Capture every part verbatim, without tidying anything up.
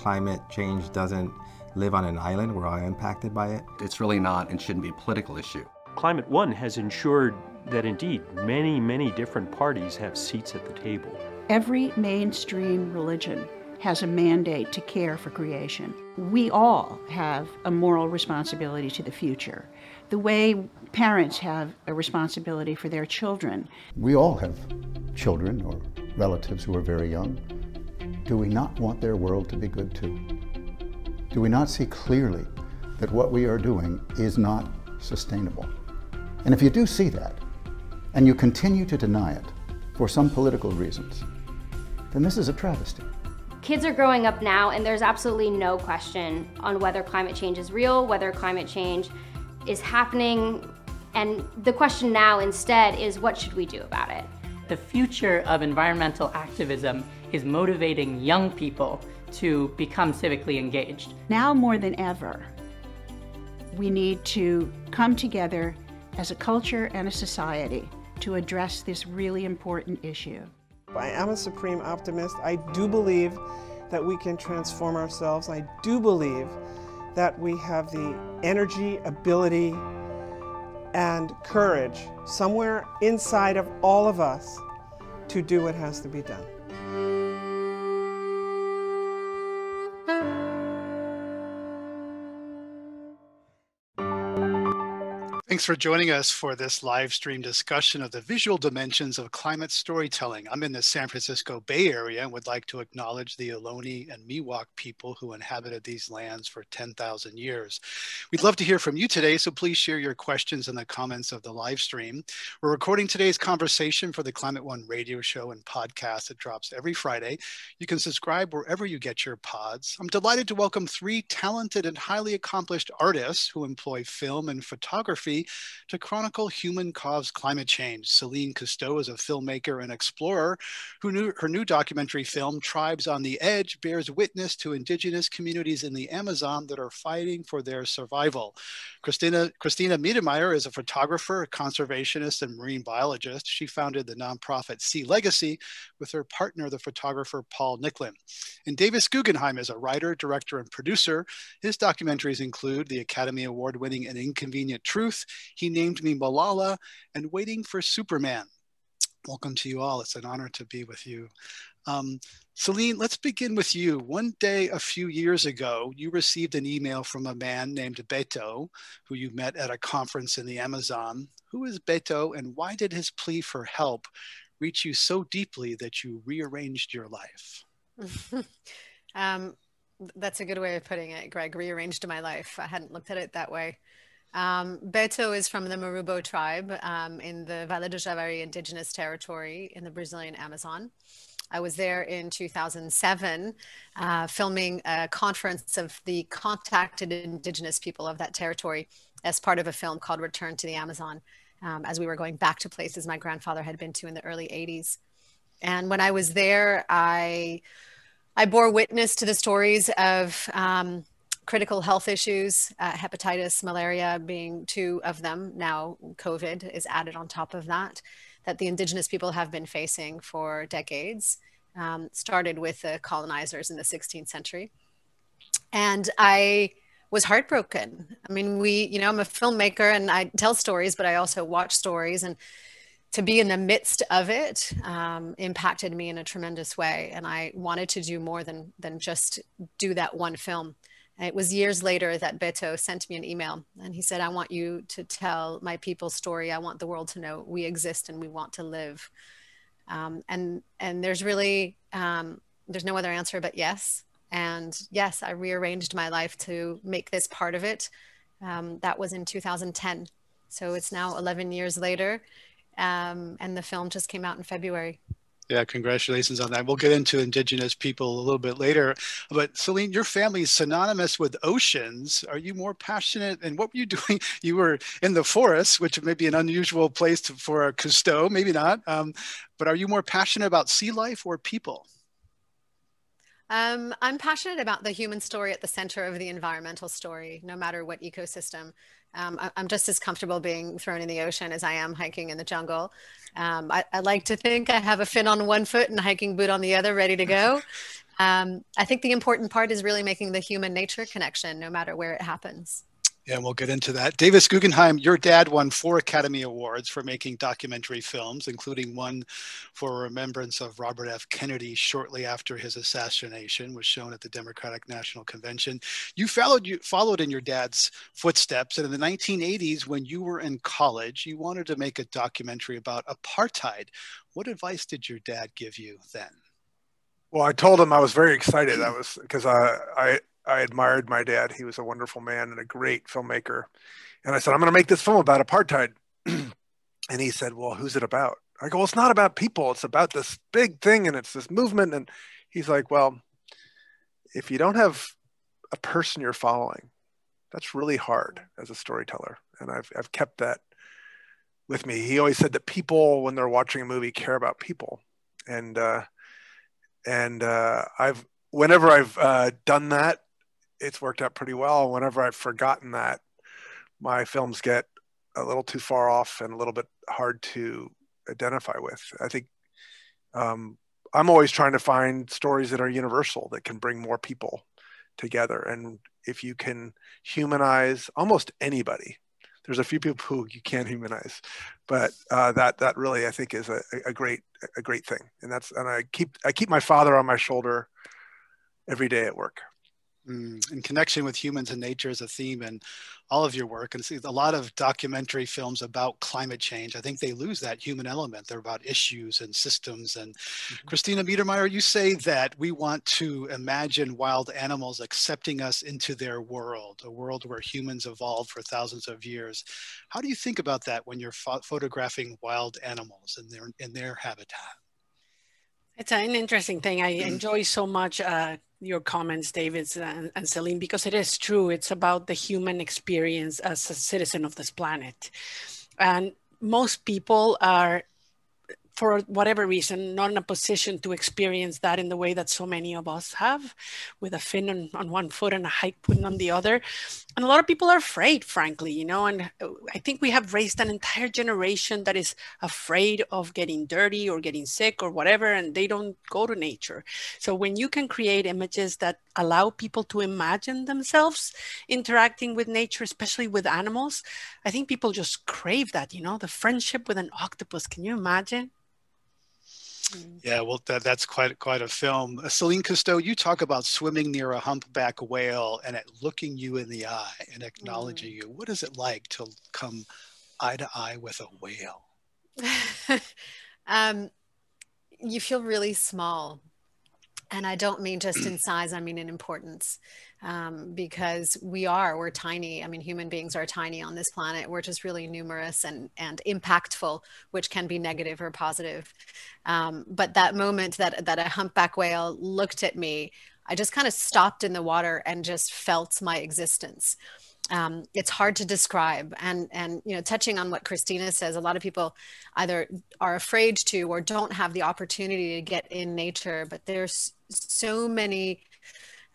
climate change doesn't live on an island. We're all impacted by it. It's really not and shouldn't be a political issue. Climate One has ensured that indeed many, many different parties have seats at the table. Every mainstream religion has a mandate to care for creation. We all have a moral responsibility to the future, the way parents have a responsibility for their children. We all have children or relatives who are very young. Do we not want their world to be good too? Do we not see clearly that what we are doing is not sustainable? And if you do see that, and you continue to deny it for some political reasons, then this is a travesty. Kids are growing up now, and there's absolutely no question on whether climate change is real, whether climate change is happening, and the question now instead is, what should we do about it? The future of environmental activism is motivating young people to become civically engaged. Now more than ever, we need to come together as a culture and a society to address this really important issue. I am a supreme optimist. I do believe that we can transform ourselves. I do believe that we have the energy, ability, and courage somewhere inside of all of us to do what has to be done. Thanks for joining us for this live stream discussion of the visual dimensions of climate storytelling. I'm in the San Francisco Bay Area and would like to acknowledge the Ohlone and Miwok people who inhabited these lands for ten thousand years. We'd love to hear from you today, so please share your questions in the comments of the live stream. We're recording today's conversation for the Climate One radio show and podcast that drops every Friday. You can subscribe wherever you get your pods. I'm delighted to welcome three talented and highly accomplished artists who employ film and photography to chronicle human-caused climate change. Celine Cousteau is a filmmaker and explorer who knew her new documentary film, Tribes on the Edge, bears witness to indigenous communities in the Amazon that are fighting for their survival. Christina, Christina Mittermeier is a photographer, a conservationist, and marine biologist. She founded the nonprofit Sea Legacy with her partner, the photographer Paul Nicklin. And Davis Guggenheim is a writer, director, and producer. His documentaries include the Academy Award-winning An Inconvenient Truth, He Named Me Malala, and Waiting for Superman. Welcome to you all. It's an honor to be with you. Um, Celine, let's begin with you. One day a few years ago, you received an email from a man named Beto, who you met at a conference in the Amazon. Who is Beto, and why did his plea for help reach you so deeply that you rearranged your life? um, that's a good way of putting it, Greg. Rearranged my life. I hadn't looked at it that way. Um, Beto is from the Marubo tribe um, in the Vale do Javari indigenous territory in the Brazilian Amazon. I was there in two thousand seven uh, filming a conference of the contacted indigenous people of that territory as part of a film called Return to the Amazon, um, as we were going back to places my grandfather had been to in the early eighties. And when I was there, I, I bore witness to the stories of um, critical health issues, uh, hepatitis, malaria being two of them. Now COVID is added on top of that, that the indigenous people have been facing for decades, um, started with the colonizers in the sixteenth century. And I was heartbroken. I mean, we, you know, I'm a filmmaker and I tell stories, but I also watch stories, and to be in the midst of it um, impacted me in a tremendous way. And I wanted to do more than, than just do that one film. It was years later that Beto sent me an email and he said, I want you to tell my people's story. I want the world to know we exist and we want to live. Um, and, and there's really, um, there's no other answer but yes. And yes, I rearranged my life to make this part of it. Um, that was in two thousand ten. So it's now eleven years later. Um, and the film just came out in February. Yeah, congratulations on that. We'll get into indigenous people a little bit later. But Celine, your family is synonymous with oceans. Are you more passionate? And what were you doing? You were in the forest, which may be an unusual place to, for a Cousteau, maybe not. Um, but are you more passionate about sea life or people? Um, I'm passionate about the human story at the center of the environmental story, no matter what ecosystem. Um, I, I'm just as comfortable being thrown in the ocean as I am hiking in the jungle. Um, I, I like to think I have a fin on one foot and a hiking boot on the other, ready to go. Um, I think the important part is really making the human nature connection, no matter where it happens. Yeah, we'll get into that. Davis Guggenheim, your dad won four Academy Awards for making documentary films, including one for remembrance of Robert F. Kennedy shortly after his assassination was shown at the Democratic National Convention. You followed, you followed in your dad's footsteps, and in the nineteen eighties, when you were in college, you wanted to make a documentary about apartheid. What advice did your dad give you then? Well, I told him I was very excited. I was, because I, I, I admired my dad. He was a wonderful man and a great filmmaker. And I said, I'm going to make this film about apartheid. And he said, well, who's it about? I go, well, it's not about people. It's about this big thing, and it's this movement. And he's like, well, if you don't have a person you're following, that's really hard as a storyteller. And I've, I've kept that with me. He always said that people, when they're watching a movie, care about people. And, uh, and uh, I've, whenever I've uh, done that, it's worked out pretty well. Whenever I've forgotten that, my films get a little too far off and a little bit hard to identify with. I think um, I'm always trying to find stories that are universal, that can bring more people together. And if you can humanize almost anybody, there's a few people who you can't humanize, but uh, that that really, I think, is a, a great a great thing. And that's, and I keep I keep my father on my shoulder every day at work. Mm, and connection with humans and nature is a theme in all of your work, and see a lot of documentary films about climate change. I think they lose that human element. They're about issues and systems. And mm-hmm. Christina Mittermeier, you say that we want to imagine wild animals accepting us into their world, a world where humans evolved for thousands of years. How do you think about that when you're ph- photographing wild animals in their in their habitat? It's an interesting thing. I enjoy so much uh, your comments, David and, and Celine, because it is true. It's about the human experience as a citizen of this planet. And most people are, for whatever reason, not in a position to experience that in the way that so many of us have, with a fin on, on one foot and a hike put on the other. And a lot of people are afraid, frankly, you know, and I think we have raised an entire generation that is afraid of getting dirty or getting sick or whatever, and they don't go to nature. So when you can create images that allow people to imagine themselves interacting with nature, especially with animals, I think people just crave that, you know, the friendship with an octopus. Can you imagine? Yeah, well, that, that's quite, quite a film. Uh, Celine Cousteau, you talk about swimming near a humpback whale and it looking you in the eye and acknowledging mm. you. What is it like to come eye to eye with a whale? um, you feel really small. And I don't mean just in size, I mean in importance, um, because we are, we're tiny. I mean, human beings are tiny on this planet. We're just really numerous and, and impactful, which can be negative or positive. Um, but that moment that, that a humpback whale looked at me, I just kind of stopped in the water and just felt my existence. Um, it's hard to describe. And, and, you know, touching on what Christina says, a lot of people either are afraid to or don't have the opportunity to get in nature, but there's so many,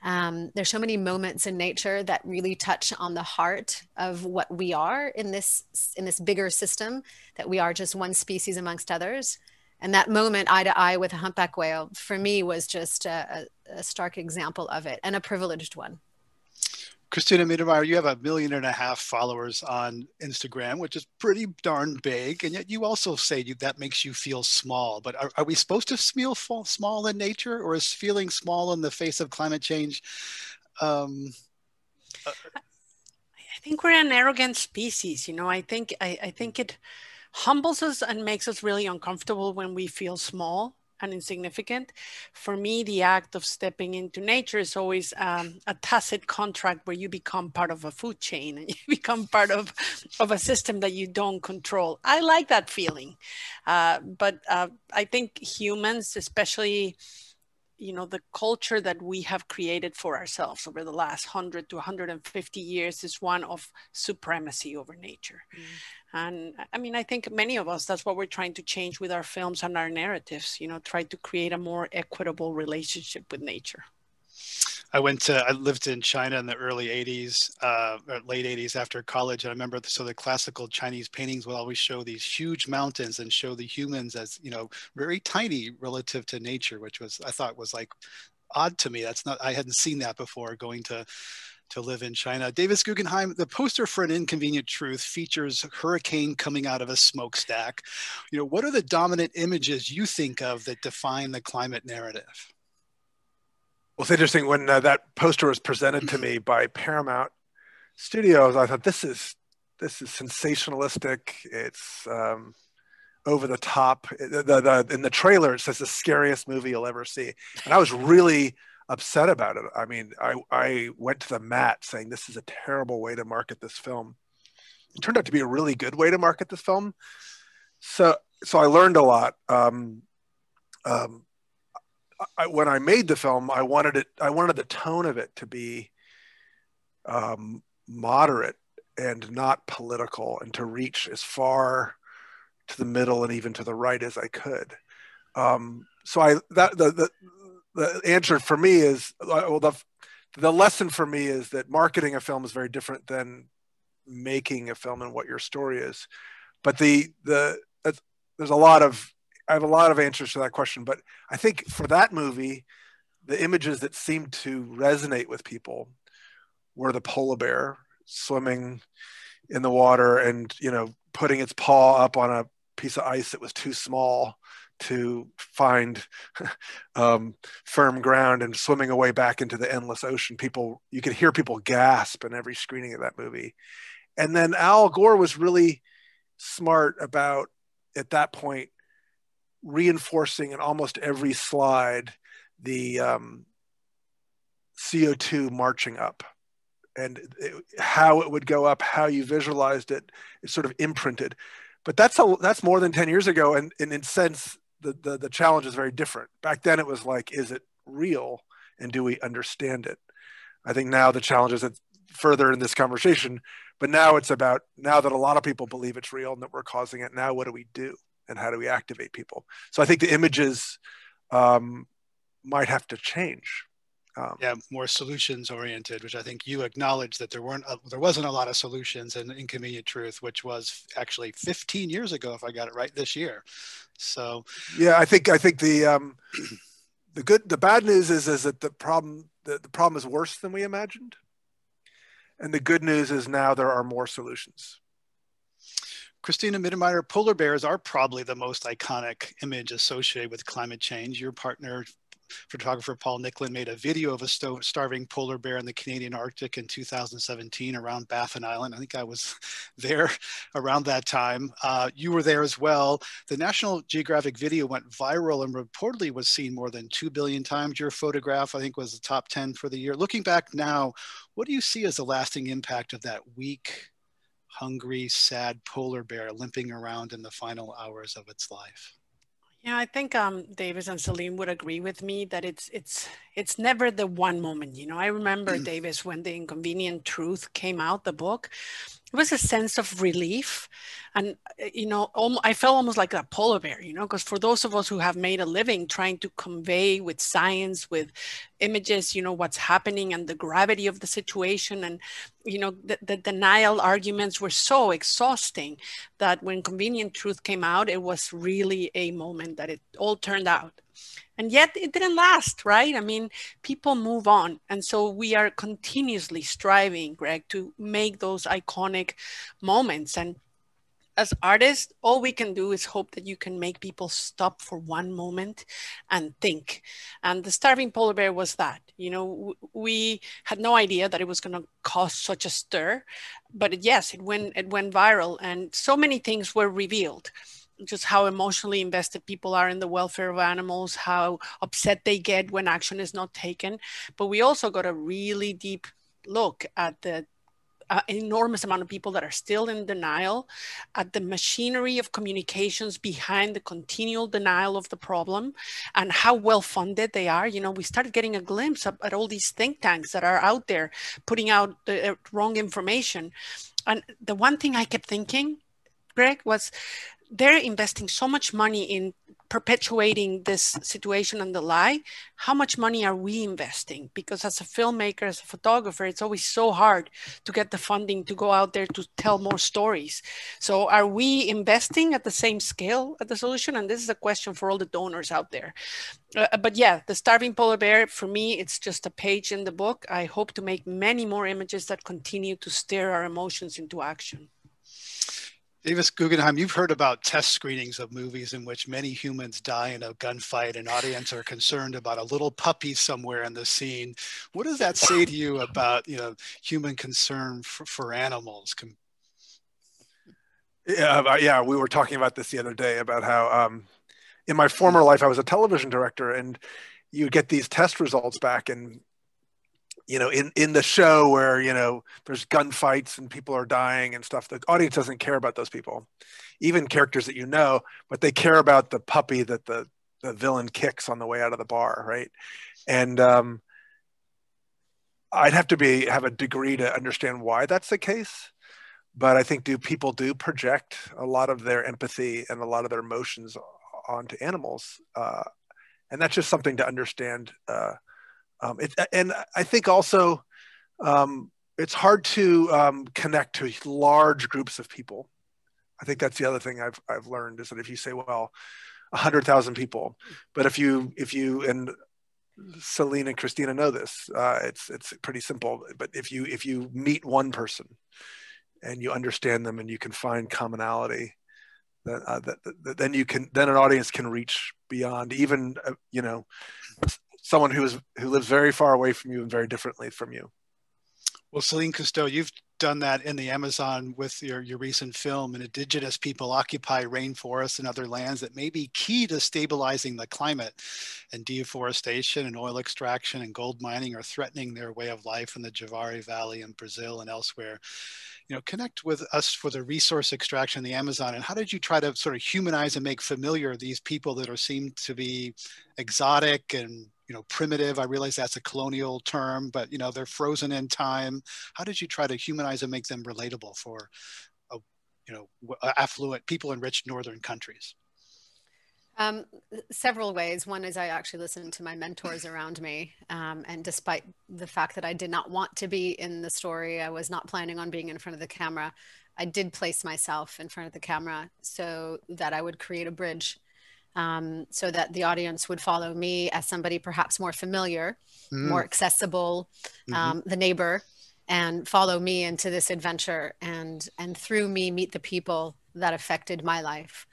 um, there's so many moments in nature that really touch on the heart of what we are in this, in this bigger system, that we are just one species amongst others. And that moment eye to eye with a humpback whale, for me, was just a, a, a stark example of it, and a privileged one. Christina Mittermeier, you have a million and a half followers on Instagram, which is pretty darn big. And yet you also say you, that makes you feel small. But are, are we supposed to feel small in nature, or is feeling small in the face of climate change? Um, uh, I think we're an arrogant species. You know, I think, I, I think it humbles us and makes us really uncomfortable when we feel small and insignificant. For me, the act of stepping into nature is always um, a tacit contract where you become part of a food chain and you become part of, of a system that you don't control. I like that feeling. Uh, but uh, I think humans, especially, you know, the culture that we have created for ourselves over the last one hundred to one hundred fifty years is one of supremacy over nature. Mm. And I mean, I think many of us, that's what we're trying to change with our films and our narratives, you know, try to create a more equitable relationship with nature. I went to, I lived in China in the early eighties, uh, or late eighties after college. And I remember, the, so the classical Chinese paintings will always show these huge mountains and show the humans as, you know, very tiny relative to nature, which was, I thought was like odd to me. That's not, I hadn't seen that before going to, to live in China. Davis Guggenheim, the poster for An Inconvenient Truth features a hurricane coming out of a smokestack. You know, what are the dominant images you think of that define the climate narrative? Well, it's interesting, when uh, that poster was presented to me by Paramount Studios, I thought, this is, this is sensationalistic. It's um, over the top. The, the, the, in the trailer, it says the scariest movie you'll ever see. And I was really upset about it. I mean, I, I went to the mat saying, this is a terrible way to market this film. It turned out to be a really good way to market this film. So, so I learned a lot. Um, um, I, when I made the film, I wanted it, I wanted the tone of it to be um, moderate and not political, and to reach as far to the middle and even to the right as I could. Um, so I, that, the, the, The answer for me is, well, the, the lesson for me is that marketing a film is very different than making a film and what your story is. But the, the, there's a lot of, I have a lot of answers to that question, but I think for that movie, the images that seemed to resonate with people were the polar bear swimming in the water and, you know, putting its paw up on a piece of ice that was too small to find um, firm ground, and swimming away back into the endless ocean. People, you could hear people gasp in every screening of that movie. And then Al Gore was really smart about, at that point, reinforcing in almost every slide the um, C O two marching up, and it, how it would go up, how you visualized it. It's sort of imprinted. But that's a, that's more than ten years ago, and, and in sense, the, the, the challenge is very different. Back then it was like, is it real and do we understand it? I think now the challenge is further in this conversation, but now it's about, now that a lot of people believe it's real and that we're causing it, now what do we do and how do we activate people? So I think the images um, might have to change. Um, yeah, more solutions oriented, which I think you acknowledged that there weren't, a, there wasn't a lot of solutions in Inconvenient Truth, which was actually fifteen years ago, if I got it right, this year. So yeah, I think I think the um, the good, the bad news is is that the problem the, the problem is worse than we imagined, and the good news is now there are more solutions. Christina Mittermeier, polar bears are probably the most iconic image associated with climate change. Your partner, photographer Paul Nicklin, made a video of a sto starving polar bear in the Canadian Arctic in two thousand seventeen around Baffin Island. I think I was there around that time. Uh, you were there as well. The National Geographic video went viral and reportedly was seen more than two billion times. Your photograph, I think, was the top ten for the year. Looking back now, what do you see as the lasting impact of that weak, hungry, sad polar bear limping around in the final hours of its life? Yeah, I think um, Davis and Celine would agree with me that it's it's it's never the one moment. You know, I remember, Davis, when The Inconvenient Truth came out, the book, it was a sense of relief, and you know, I felt almost like a polar bear. You know, because for those of us who have made a living trying to convey with science, with images, you know, what's happening and the gravity of the situation, and you know, the, the denial arguments were so exhausting that when Inconvenient Truth came out, it was really a moment that it all turned out. And yet it didn't last, right? I mean, people move on. And so we are continuously striving, Greg, to make those iconic moments. And as artists, all we can do is hope that you can make people stop for one moment and think. And the starving polar bear was that. You know, we had no idea that it was going to cause such a stir, but it, yes, it went, it went viral, and so many things were revealed. Just how emotionally invested people are in the welfare of animals, how upset they get when action is not taken. But we also got a really deep look at the Uh, enormous amount of people that are still in denial, at the machinery of communications behind the continual denial of the problem, and how well funded they are. You know, we started getting a glimpse of, at all these think tanks that are out there putting out the uh, wrong information. And the one thing I kept thinking, Greg, was they're investing so much money in perpetuating this situation on the lie, how much money are we investing? Because as a filmmaker, as a photographer, it's always so hard to get the funding to go out there to tell more stories. So are we investing at the same scale at the solution? And this is a question for all the donors out there. Uh, but yeah, The Starving Polar Bear, for me, it's just a page in the book. I hope to make many more images that continue to stir our emotions into action. Davis Guggenheim, you've heard about test screenings of movies in which many humans die in a gunfight and audience are concerned about a little puppy somewhere in the scene. What does that say to you about, you know, human concern for, for animals? Yeah, yeah, we were talking about this the other day about how um, in my former life, I was a television director, and you get these test results back, and you know, in, in the show where, you know, there's gunfights and people are dying and stuff, the audience doesn't care about those people, even characters that you know, but they care about the puppy that the, the villain kicks on the way out of the bar, right? And um, I'd have to be have a degree to understand why that's the case, but I think do people do project a lot of their empathy and a lot of their emotions onto animals, uh, and that's just something to understand. Uh, Um, it, and I think also um, it's hard to um, connect to large groups of people. I think that's the other thing I've, I've learned is that if you say, well, one hundred thousand people, but if you, if you and Celine and Christina know this, uh, it's, it's pretty simple. But if you, if you meet one person and you understand them and you can find commonality, that, uh, that, that, then you can, then an audience can reach beyond even, uh, you know, someone who is who lives very far away from you and very differently from you. Well, Celine Cousteau, you've done that in the Amazon with your, your recent film, and indigenous people occupy rainforests and other lands that may be key to stabilizing the climate, and deforestation and oil extraction and gold mining are threatening their way of life in the Javari Valley in Brazil and elsewhere. You know, connect with us for the resource extraction in the Amazon, and how did you try to sort of humanize and make familiar these people that are seem to be exotic and, you know, primitive? I realize that's a colonial term, but, you know, they're frozen in time. How did you try to humanize and make them relatable for, a, you know, affluent people in rich northern countries? Um, several ways. One is I actually listened to my mentors around me. Um, and despite the fact that I did not want to be in the story, I was not planning on being in front of the camera, I did place myself in front of the camera so that I would create a bridge, um, so that the audience would follow me as somebody perhaps more familiar, mm. more accessible, mm-hmm. um, the neighbor, and follow me into this adventure, and, and through me meet the people that affected my life.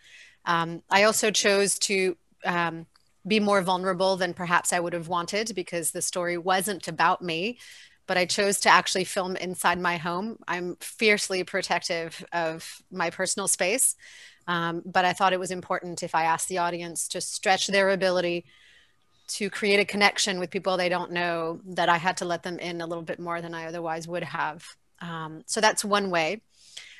Um, I also chose to um, be more vulnerable than perhaps I would have wanted, because the story wasn't about me, but I chose to actually film inside my home. I'm fiercely protective of my personal space, um, but I thought it was important if I asked the audience to stretch their ability to create a connection with people they don't know, that I had to let them in a little bit more than I otherwise would have. Um, so that's one way.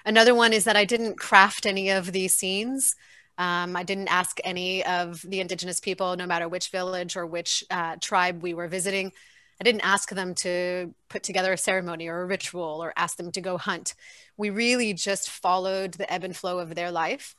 Another one is that I didn't craft any of these scenes. Um, I didn't ask any of the indigenous people, no matter which village or which uh, tribe we were visiting, I didn't ask them to put together a ceremony or a ritual or ask them to go hunt. We really just followed the ebb and flow of their life.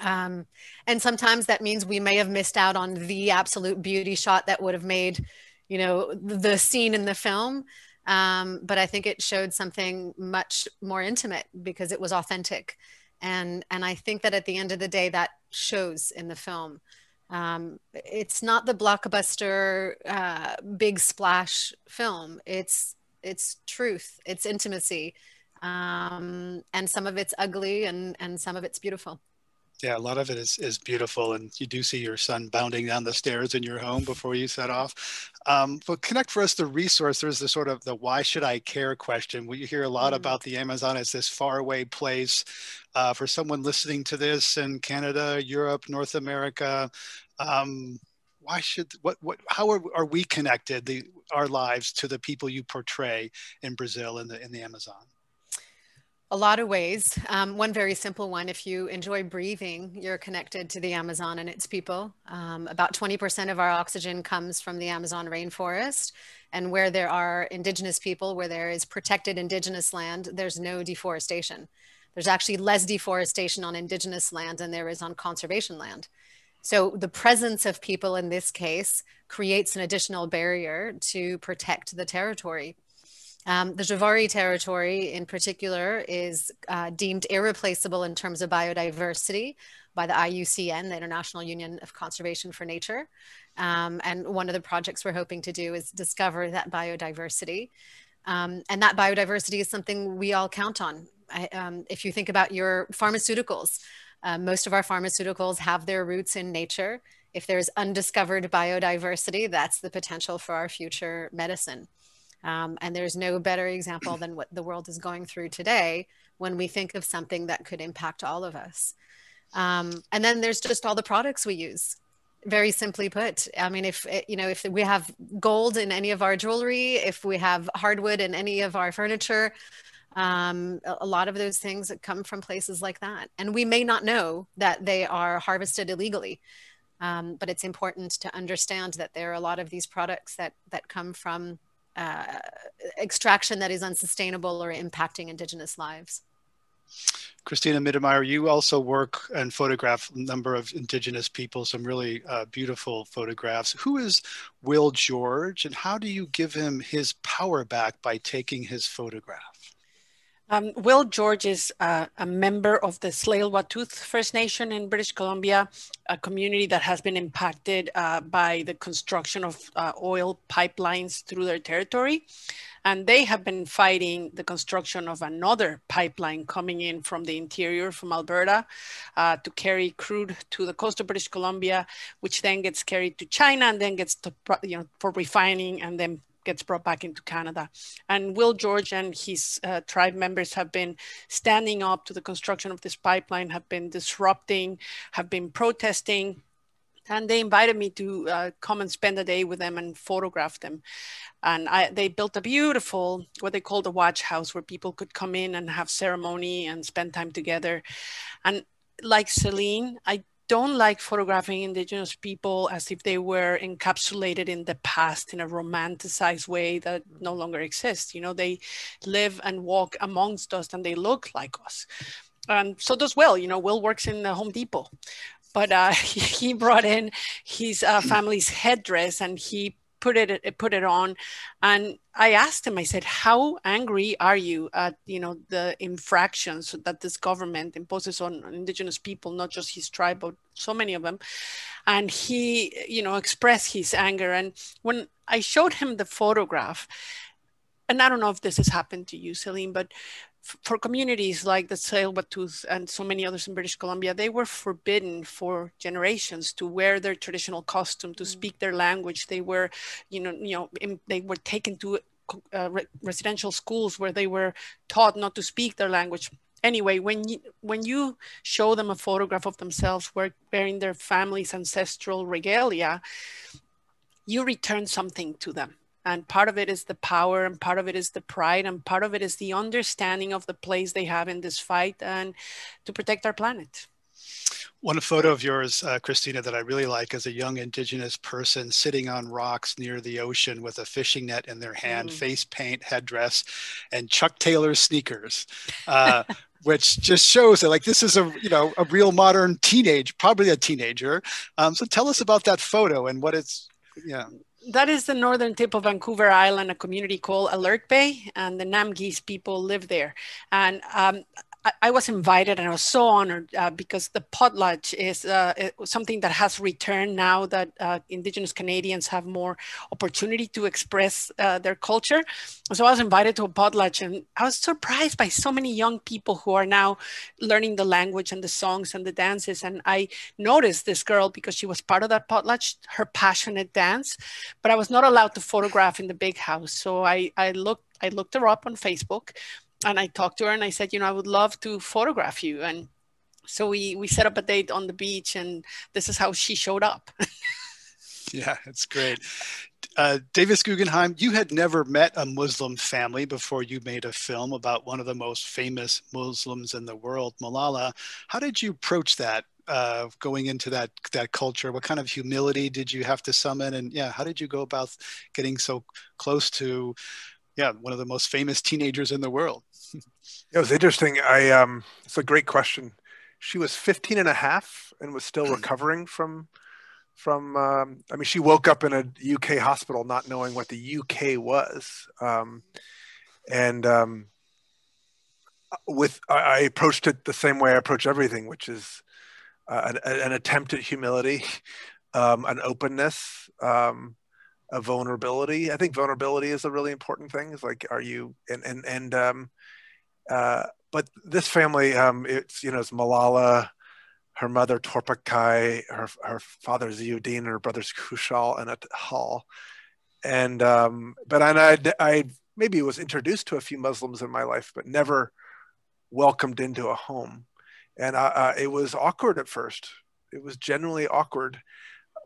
Um, and sometimes that means we may have missed out on the absolute beauty shot that would have made, you know, the scene in the film. Um, but I think it showed something much more intimate because it was authentic. And, and I think that at the end of the day, that shows in the film. Um, it's not the blockbuster, uh, big splash film. It's, it's truth, it's intimacy. Um, and some of it's ugly and, and some of it's beautiful. Yeah, a lot of it is, is beautiful. And you do see your son bounding down the stairs in your home before you set off. Um, but connect for us the resource. There's the sort of the why should I care question. We hear a lot mm-hmm. about the Amazon as this faraway place. Uh, for someone listening to this in Canada, Europe, North America, um, why should, what, what, how are, are we connected, the, our lives to the people you portray in Brazil and in the, in the Amazon? A lot of ways. Um, one very simple one, if you enjoy breathing, you're connected to the Amazon and its people. Um, about twenty percent of our oxygen comes from the Amazon rainforest, and where there are indigenous people, where there is protected indigenous land, there's no deforestation. There's actually less deforestation on indigenous land than there is on conservation land. So the presence of people in this case creates an additional barrier to protect the territory. Um, the Javari Territory in particular is uh, deemed irreplaceable in terms of biodiversity by the I U C N, the International Union of Conservation for Nature. Um, and one of the projects we're hoping to do is discover that biodiversity. Um, and that biodiversity is something we all count on. I, um, if you think about your pharmaceuticals, uh, most of our pharmaceuticals have their roots in nature. If there's undiscovered biodiversity, that's the potential for our future medicine. Um, and there's no better example than what the world is going through today when we think of something that could impact all of us. Um, and then there's just all the products we use. Very simply put, I mean, if, you know, if we have gold in any of our jewelry, if we have hardwood in any of our furniture, um, a lot of those things come from places like that. And we may not know that they are harvested illegally, um, but it's important to understand that there are a lot of these products that, that come from uh, extraction that is unsustainable or impacting Indigenous lives. Christina Mittermeier, you also work and photograph a number of Indigenous people, some really uh, beautiful photographs. Who is Will George, and how do you give him his power back by taking his photograph? Um, Will George is uh, a member of the Tsleil-Waututh First Nation in British Columbia, a community that has been impacted uh, by the construction of uh, oil pipelines through their territory. And they have been fighting the construction of another pipeline coming in from the interior, from Alberta, uh, to carry crude to the coast of British Columbia, which then gets carried to China and then gets to, you know, for refining, and then gets brought back into Canada. And Will George and his uh, tribe members have been standing up to the construction of this pipeline, have been disrupting, have been protesting, and they invited me to uh, come and spend a day with them and photograph them. And I, they built a beautiful, what they called a watch house, where people could come in and have ceremony and spend time together. And like Celine, I don't like photographing Indigenous people as if they were encapsulated in the past in a romanticized way that no longer exists. You know, they live and walk amongst us and they look like us. And so does Will, you know, Will works in the Home Depot, but uh, he brought in his uh, family's headdress and he put it, put it on. And I asked him, I said, how angry are you at, you know, the infractions that this government imposes on Indigenous people, not just his tribe, but so many of them. And he, you know, expressed his anger. And when I showed him the photograph, and I don't know if this has happened to you, Celine, but for communities like the Tsleil-Waututh and so many others in British Columbia, they were forbidden for generations to wear their traditional costume, to speak their language. They were, you know, you know, in, they were taken to uh, re residential schools where they were taught not to speak their language. Anyway, when you, when you show them a photograph of themselves wearing their family's ancestral regalia, you return something to them. And part of it is the power, and part of it is the pride, and part of it is the understanding of the place they have in this fight and to protect our planet. One photo of yours, uh, Christina, that I really like is a young Indigenous person sitting on rocks near the ocean with a fishing net in their hand, mm. face paint, headdress, and Chuck Taylor sneakers. Uh, which just shows that, like, this is a, you know, a real modern teenage, probably a teenager. Um, so tell us about that photo and what it's, yeah. That is the northern tip of Vancouver Island, a community called Alert Bay, and the Namgis people live there. And um, I, I was invited, and I was so honored uh, because the potlatch is uh, something that has returned now that uh, Indigenous Canadians have more opportunity to express uh, their culture. So I was invited to a potlatch, and I was surprised by so many young people who are now learning the language and the songs and the dances. And I noticed this girl, because she was part of that potlatch, her passionate dance, but I was not allowed to photograph in the big house. So I, I looked, I looked her up on Facebook, and I talked to her and I said, you know, I would love to photograph you. And so we, we set up a date on the beach, and this is how she showed up. Yeah, it's great. Uh, Davis Guggenheim, you had never met a Muslim family before you made a film about one of the most famous Muslims in the world, Malala. How did you approach that, uh, going into that, that culture? What kind of humility did you have to summon? And yeah, how did you go about getting so close to, yeah, one of the most famous teenagers in the world? It was interesting. I, um, it's a great question. She was fifteen and a half and was still recovering from, from um, I mean, she woke up in a U K hospital not knowing what the U K was. Um, and um, with, I, I approached it the same way I approach everything, which is uh, an, an attempt at humility, um, an openness, um, a vulnerability. I think vulnerability is a really important thing. It's like, are you, and, and, and um, uh, but this family, um, it's, you know, it's Malala, her mother Torpakai, her, her father Ziyuddin, her brothers Kushal and Atal. And, um, but I, I maybe was introduced to a few Muslims in my life, but never welcomed into a home. And I, uh, it was awkward at first. It was genuinely awkward,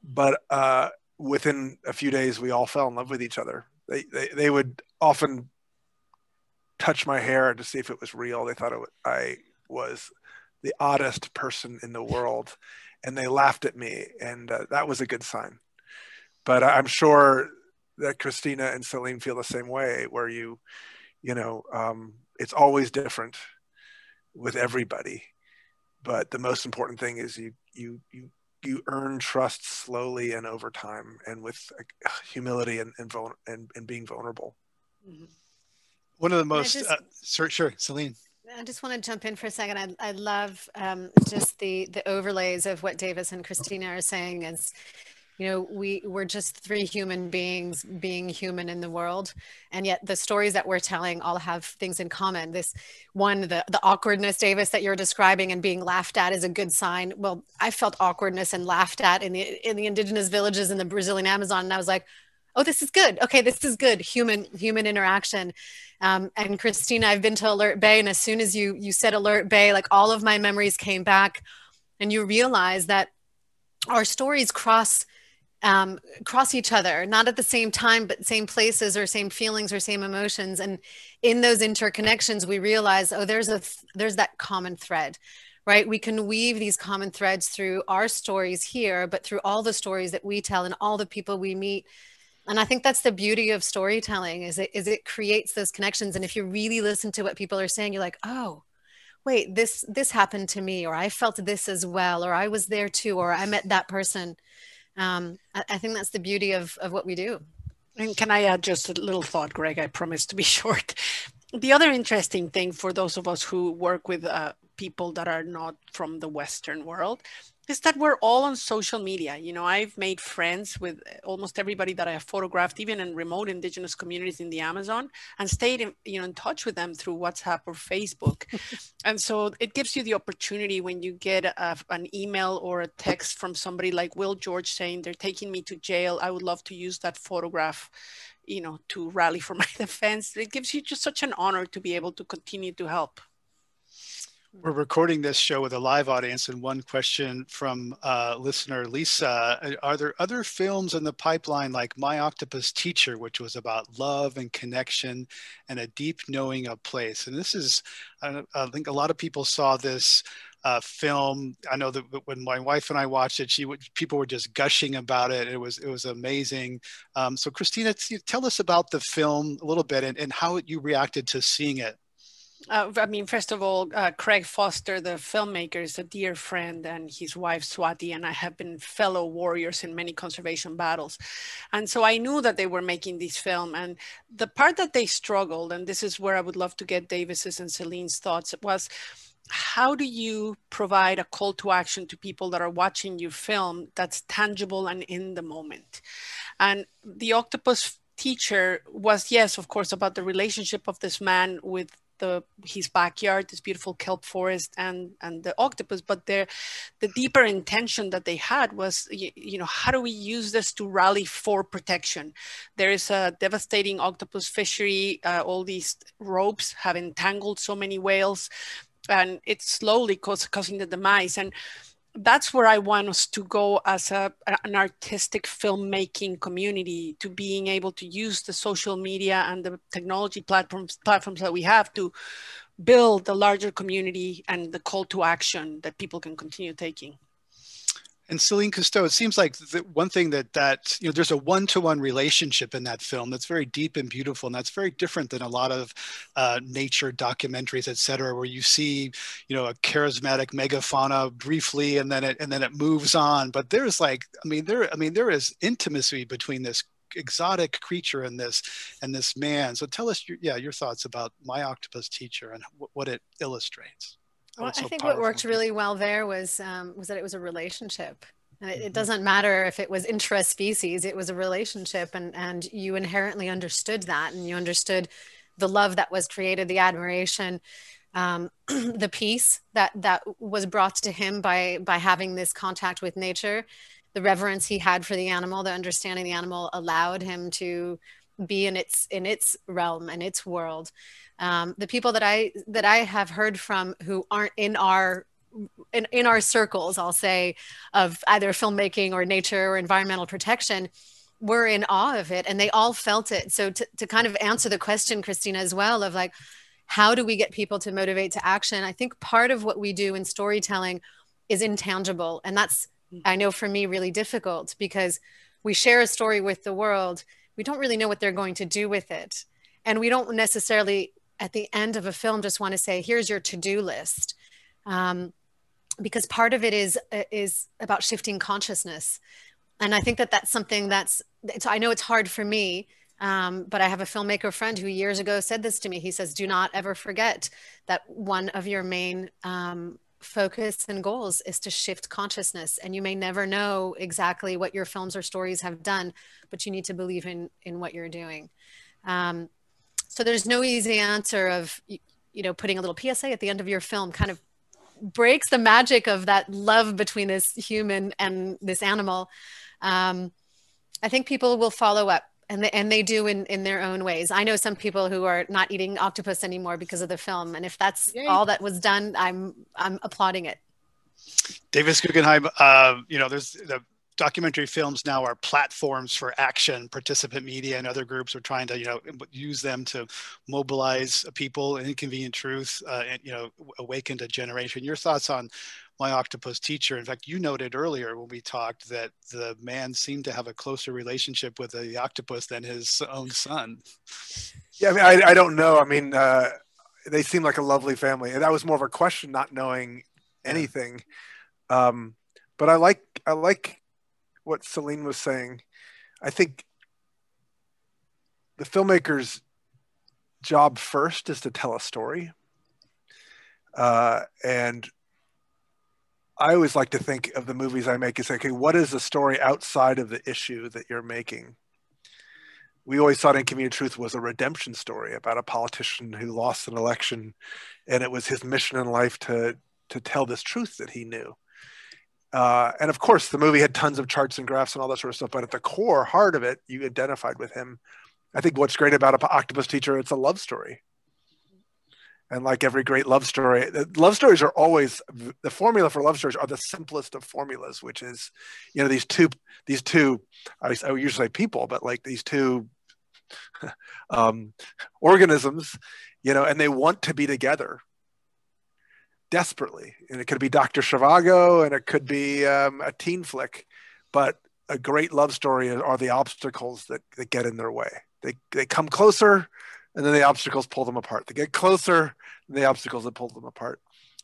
but uh, within a few days, we all fell in love with each other. They, they, they would often touch my hair to see if it was real. They thought it was, I was the oddest person in the world, and they laughed at me, and uh, that was a good sign. But I'm sure that Christina and Celine feel the same way, where you, you know, um, it's always different with everybody. But the most important thing is you, you, you, you earn trust slowly and over time, and with uh, humility and and, vul and and being vulnerable. Mm-hmm. One of the most, just, uh, sure, sure, Celine. I just want to jump in for a second. I, I love um, just the, the overlays of what Davis and Christina are saying is, you know, we, we're just three human beings being human in the world. And yet the stories that we're telling all have things in common. This one, the, the awkwardness, Davis, that you're describing and being laughed at is a good sign. Well, I felt awkwardness and laughed at in the, in the indigenous villages in the Brazilian Amazon. And I was like, oh, this is good. Okay, this is good. Human human interaction. Um, and Christina, I've been to Alert Bay, and as soon as you you said Alert Bay, like all of my memories came back, and you realize that our stories cross um, cross each other, not at the same time, but same places or same feelings or same emotions. And in those interconnections, we realize, oh, there's a th there's that common thread, right? We can weave these common threads through our stories here, but through all the stories that we tell and all the people we meet. And I think that's the beauty of storytelling is it, is it creates those connections. And if you really listen to what people are saying, you're like, oh, wait, this, this happened to me, or I felt this as well, or I was there too, or I met that person. Um, I, I think that's the beauty of, of what we do. And can I add just a little thought, Greg? I promise to be short. The other interesting thing for those of us who work with uh, people that are not from the Western world is that we're all on social media. You know, I've made friends with almost everybody that I have photographed, even in remote indigenous communities in the Amazon, and stayed in, you know, in touch with them through WhatsApp or Facebook. And so it gives you the opportunity when you get a, an email or a text from somebody like Will George saying, they're taking me to jail, I would love to use that photograph, you know, to rally for my defense. It gives you just such an honor to be able to continue to help. We're recording this show with a live audience, and one question from uh, listener Lisa, are there other films in the pipeline like My Octopus Teacher, which was about love and connection and a deep knowing of place? And this is, I, I think a lot of people saw this Uh, film. I know that when my wife and I watched it, she would, people were just gushing about it. It was it was amazing. Um, so Christina, tell us about the film a little bit and, and how you reacted to seeing it. Uh, I mean, first of all, uh, Craig Foster, the filmmaker, is a dear friend, and his wife Swati and I have been fellow warriors in many conservation battles. And so I knew that they were making this film, and the part that they struggled, and this is where I would love to get Davis's and Celine's thoughts, was how do you provide a call to action to people that are watching your film that's tangible and in the moment? And The Octopus Teacher was, yes, of course, about the relationship of this man with the his backyard, this beautiful kelp forest, and and the octopus, but their the deeper intention that they had was, you, you know, how do we use this to rally for protection? There is a devastating octopus fishery, uh, all these ropes have entangled so many whales, and it's slowly causing the demise. And that's where I want us to go as a, an artistic filmmaking community, to being able to use the social media and the technology platforms, platforms that we have to build the larger community and the call to action that people can continue taking. And Celine Cousteau, it seems like the one thing that, that you know, there's a one-to-one relationship in that film that's very deep and beautiful, and that's very different than a lot of uh, nature documentaries, et cetera, where you see, you know, a charismatic megafauna briefly, and then it and then it moves on. But there's like, I mean, there, I mean, there is intimacy between this exotic creature and this and this man. So tell us, your, yeah, your thoughts about My Octopus Teacher and w what it illustrates. Well, I think what worked really well there was um, was that it was a relationship. And it, it doesn't matter if it was intra-species, it was a relationship, and, and you inherently understood that, and you understood the love that was created, the admiration, um, the peace that, that was brought to him by, by having this contact with nature, the reverence he had for the animal, the understanding the animal allowed him to be in its in its realm and its world. Um, the people that I that I have heard from who aren't in our in, in our circles, I'll say, of either filmmaking or nature or environmental protection, were in awe of it, and they all felt it. So to, to kind of answer the question, Christina, as well, of like, how do we get people to motivate to action? I think part of what we do in storytelling is intangible, and that's, I know, for me, really difficult, because we share a story with the world. We don't really know what they're going to do with it. And we don't necessarily, at the end of a film, just want to say, here's your to-do list. Um, because part of it is, is about shifting consciousness. And I think that that's something that's, it's, I know it's hard for me, um, but I have a filmmaker friend who years ago said this to me. He says, do not ever forget that one of your main um, focus and goals is to shift consciousness, and you may never know exactly what your films or stories have done, but you need to believe in in what you're doing. Um, so there's no easy answer of, you know, putting a little P S A at the end of your film kind of breaks the magic of that love between this human and this animal. Um, I think people will follow up, and they, and they do in in their own ways. I know some people who are not eating octopus anymore because of the film, and if that's Yay. all that was done, I'm I'm applauding it. Davis Guggenheim, uh, you know, there's the. documentary films now are platforms for action. Participant media and other groups are trying to, you know, use them to mobilize people. An Inconvenient Truth, uh, and, you know, awakened a generation. Your thoughts on My Octopus Teacher? In fact, you noted earlier when we talked that the man seemed to have a closer relationship with the octopus than his own son. Yeah, I mean, I, I don't know. I mean, uh, they seem like a lovely family. And that was more of a question, not knowing anything. Um, but I like, I like. what Celine was saying. I think the filmmaker's job first is to tell a story. Uh, and I always like to think of the movies I make as, okay, what is the story outside of the issue that you're making? We always thought An Inconvenient Truth was a redemption story about a politician who lost an election, and it was his mission in life to, to tell this truth that he knew. Uh, and of course, the movie had tons of charts and graphs and all that sort of stuff, but at the core, heart of it, you identified with him. I think what's great about An Octopus Teacher, it's a love story. And like every great love story, love stories are always, the formula for love stories are the simplest of formulas, which is, you know, these two, these two, I, I usually say people, but like these two um, organisms, you know, and they want to be together. Desperately. And it could be Doctor Zhivago, and it could be um, a teen flick, but a great love story are the obstacles that, that get in their way. They, they come closer, and then the obstacles pull them apart. They get closer, and the obstacles that pull them apart.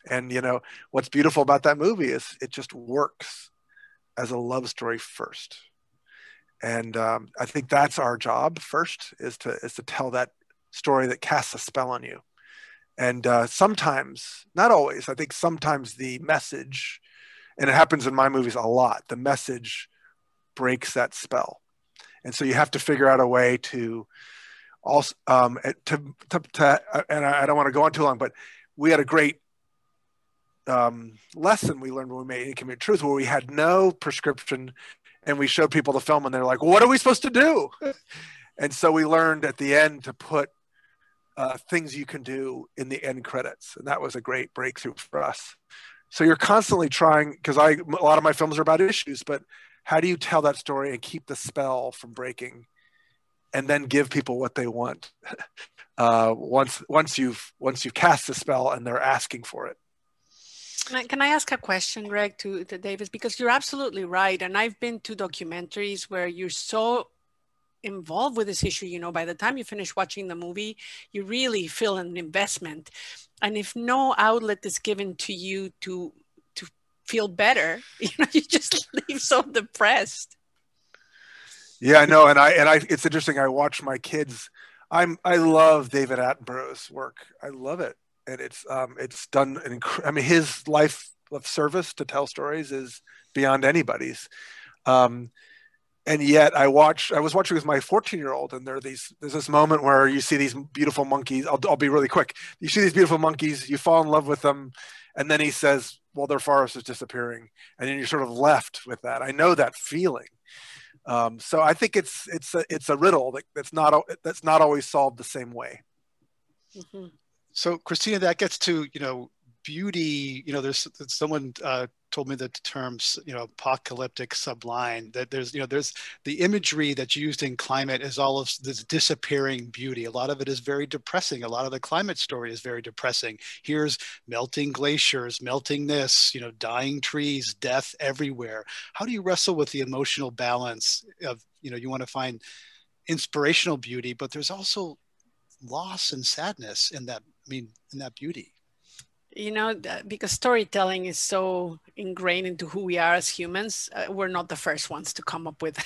And, you know, what's beautiful about that movie is it just works as a love story first. And um, I think that's our job first, is to, is to tell that story that casts a spell on you. And uh, sometimes, not always, I think sometimes the message, and it happens in my movies a lot, the message breaks that spell. And so you have to figure out a way to also, um, to, to, to and I don't want to go on too long, but we had a great um, lesson we learned when we made An Inconvenient Truth, where we had no prescription, and we showed people the film, and they're like, well, what are we supposed to do? And so we learned at the end to put Uh, things you can do in the end credits. And that was a great breakthrough for us. So you're constantly trying, because I a lot of my films are about issues, but how do you tell that story and keep the spell from breaking, and then give people what they want uh, once once you've once you've cast the spell and they're asking for it? Can I, can I ask a question, Greg, to, to Davis? Because you're absolutely right. And I've been to documentaries where you're so involved with this issue, you know, by the time you finish watching the movie, you really feel an investment. And if no outlet is given to you to to feel better, you know, you just leave so depressed. Yeah, I know. And I and I it's interesting. I watch my kids. I'm I love David Attenborough's work. I love it. And it's um it's done an inc- I mean, his life of service to tell stories is beyond anybody's. Um And yet I watched, I was watching with my fourteen year old, and there are these, there's this moment where you see these beautiful monkeys. I'll, I'll be really quick. You see these beautiful monkeys, you fall in love with them. And then he says, well, their forest is disappearing. And then you're sort of left with that. I know that feeling. Um, so I think it's, it's a, it's a riddle that, that's not, that's not always solved the same way. Mm-hmm. So Christina, that gets to, you know, beauty. You know, there's someone, uh, told me the terms, you know, apocalyptic, sublime, that there's, you know, there's the imagery that's used in climate is all of this disappearing beauty. A lot of it is very depressing. A lot of the climate story is very depressing. Here's melting glaciers, melting this, you know, dying trees, death everywhere. How do you wrestle with the emotional balance of, you know, you want to find inspirational beauty, but there's also loss and sadness in that, I mean, in that beauty? You know, because storytelling is so ingrained into who we are as humans, uh, we're not the first ones to come up with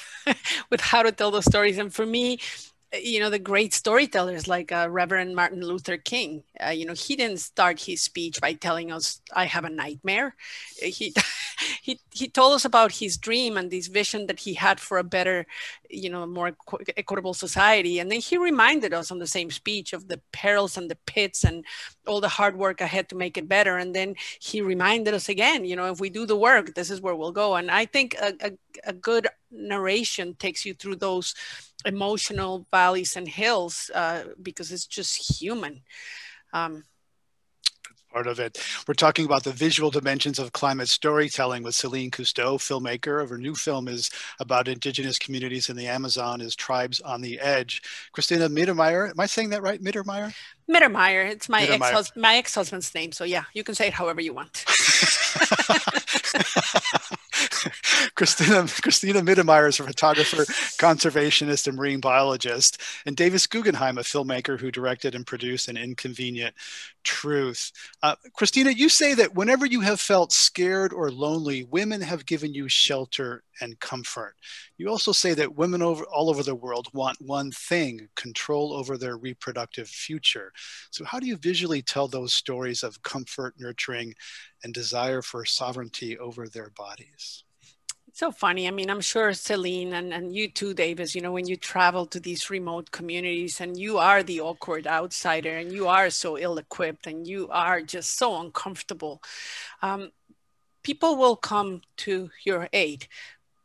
with how to tell those stories. And for me, you know, the great storytellers like uh, Reverend Martin Luther King, uh, you know, he didn't start his speech by telling us, I have a nightmare. He, he, he told us about his dream and this vision that he had for a better, you know, more equ- equitable society. And then he reminded us on the same speech of the perils and the pits and all the hard work ahead to make it better. And then he reminded us again, you know, if we do the work, this is where we'll go. And I think a, a, a good narration takes you through those emotional valleys and hills, uh, because it's just human. Um, part of it. We're talking about the visual dimensions of climate storytelling with Celine Cousteau, filmmaker. Her new film is about indigenous communities in the Amazon, is Tribes on the Edge. Christina Mittermeier, am I saying that right? Mittermeier? Mittermeier, it's my ex my ex-husband's name. So yeah, you can say it however you want. Christina, Christina Mittermeier is a photographer, conservationist, and marine biologist, and Davis Guggenheim, a filmmaker who directed and produced An Inconvenient Truth. Uh, Christina, you say that whenever you have felt scared or lonely, women have given you shelter and comfort. You also say that women over, all over the world want one thing, control over their reproductive future. So how do you visually tell those stories of comfort, nurturing, and desire for sovereignty over their bodies? So funny. I mean, I'm sure Celine and, and you too, Davis, you know, when you travel to these remote communities and you are the awkward outsider and you are so ill-equipped and you are just so uncomfortable, um, people will come to your aid.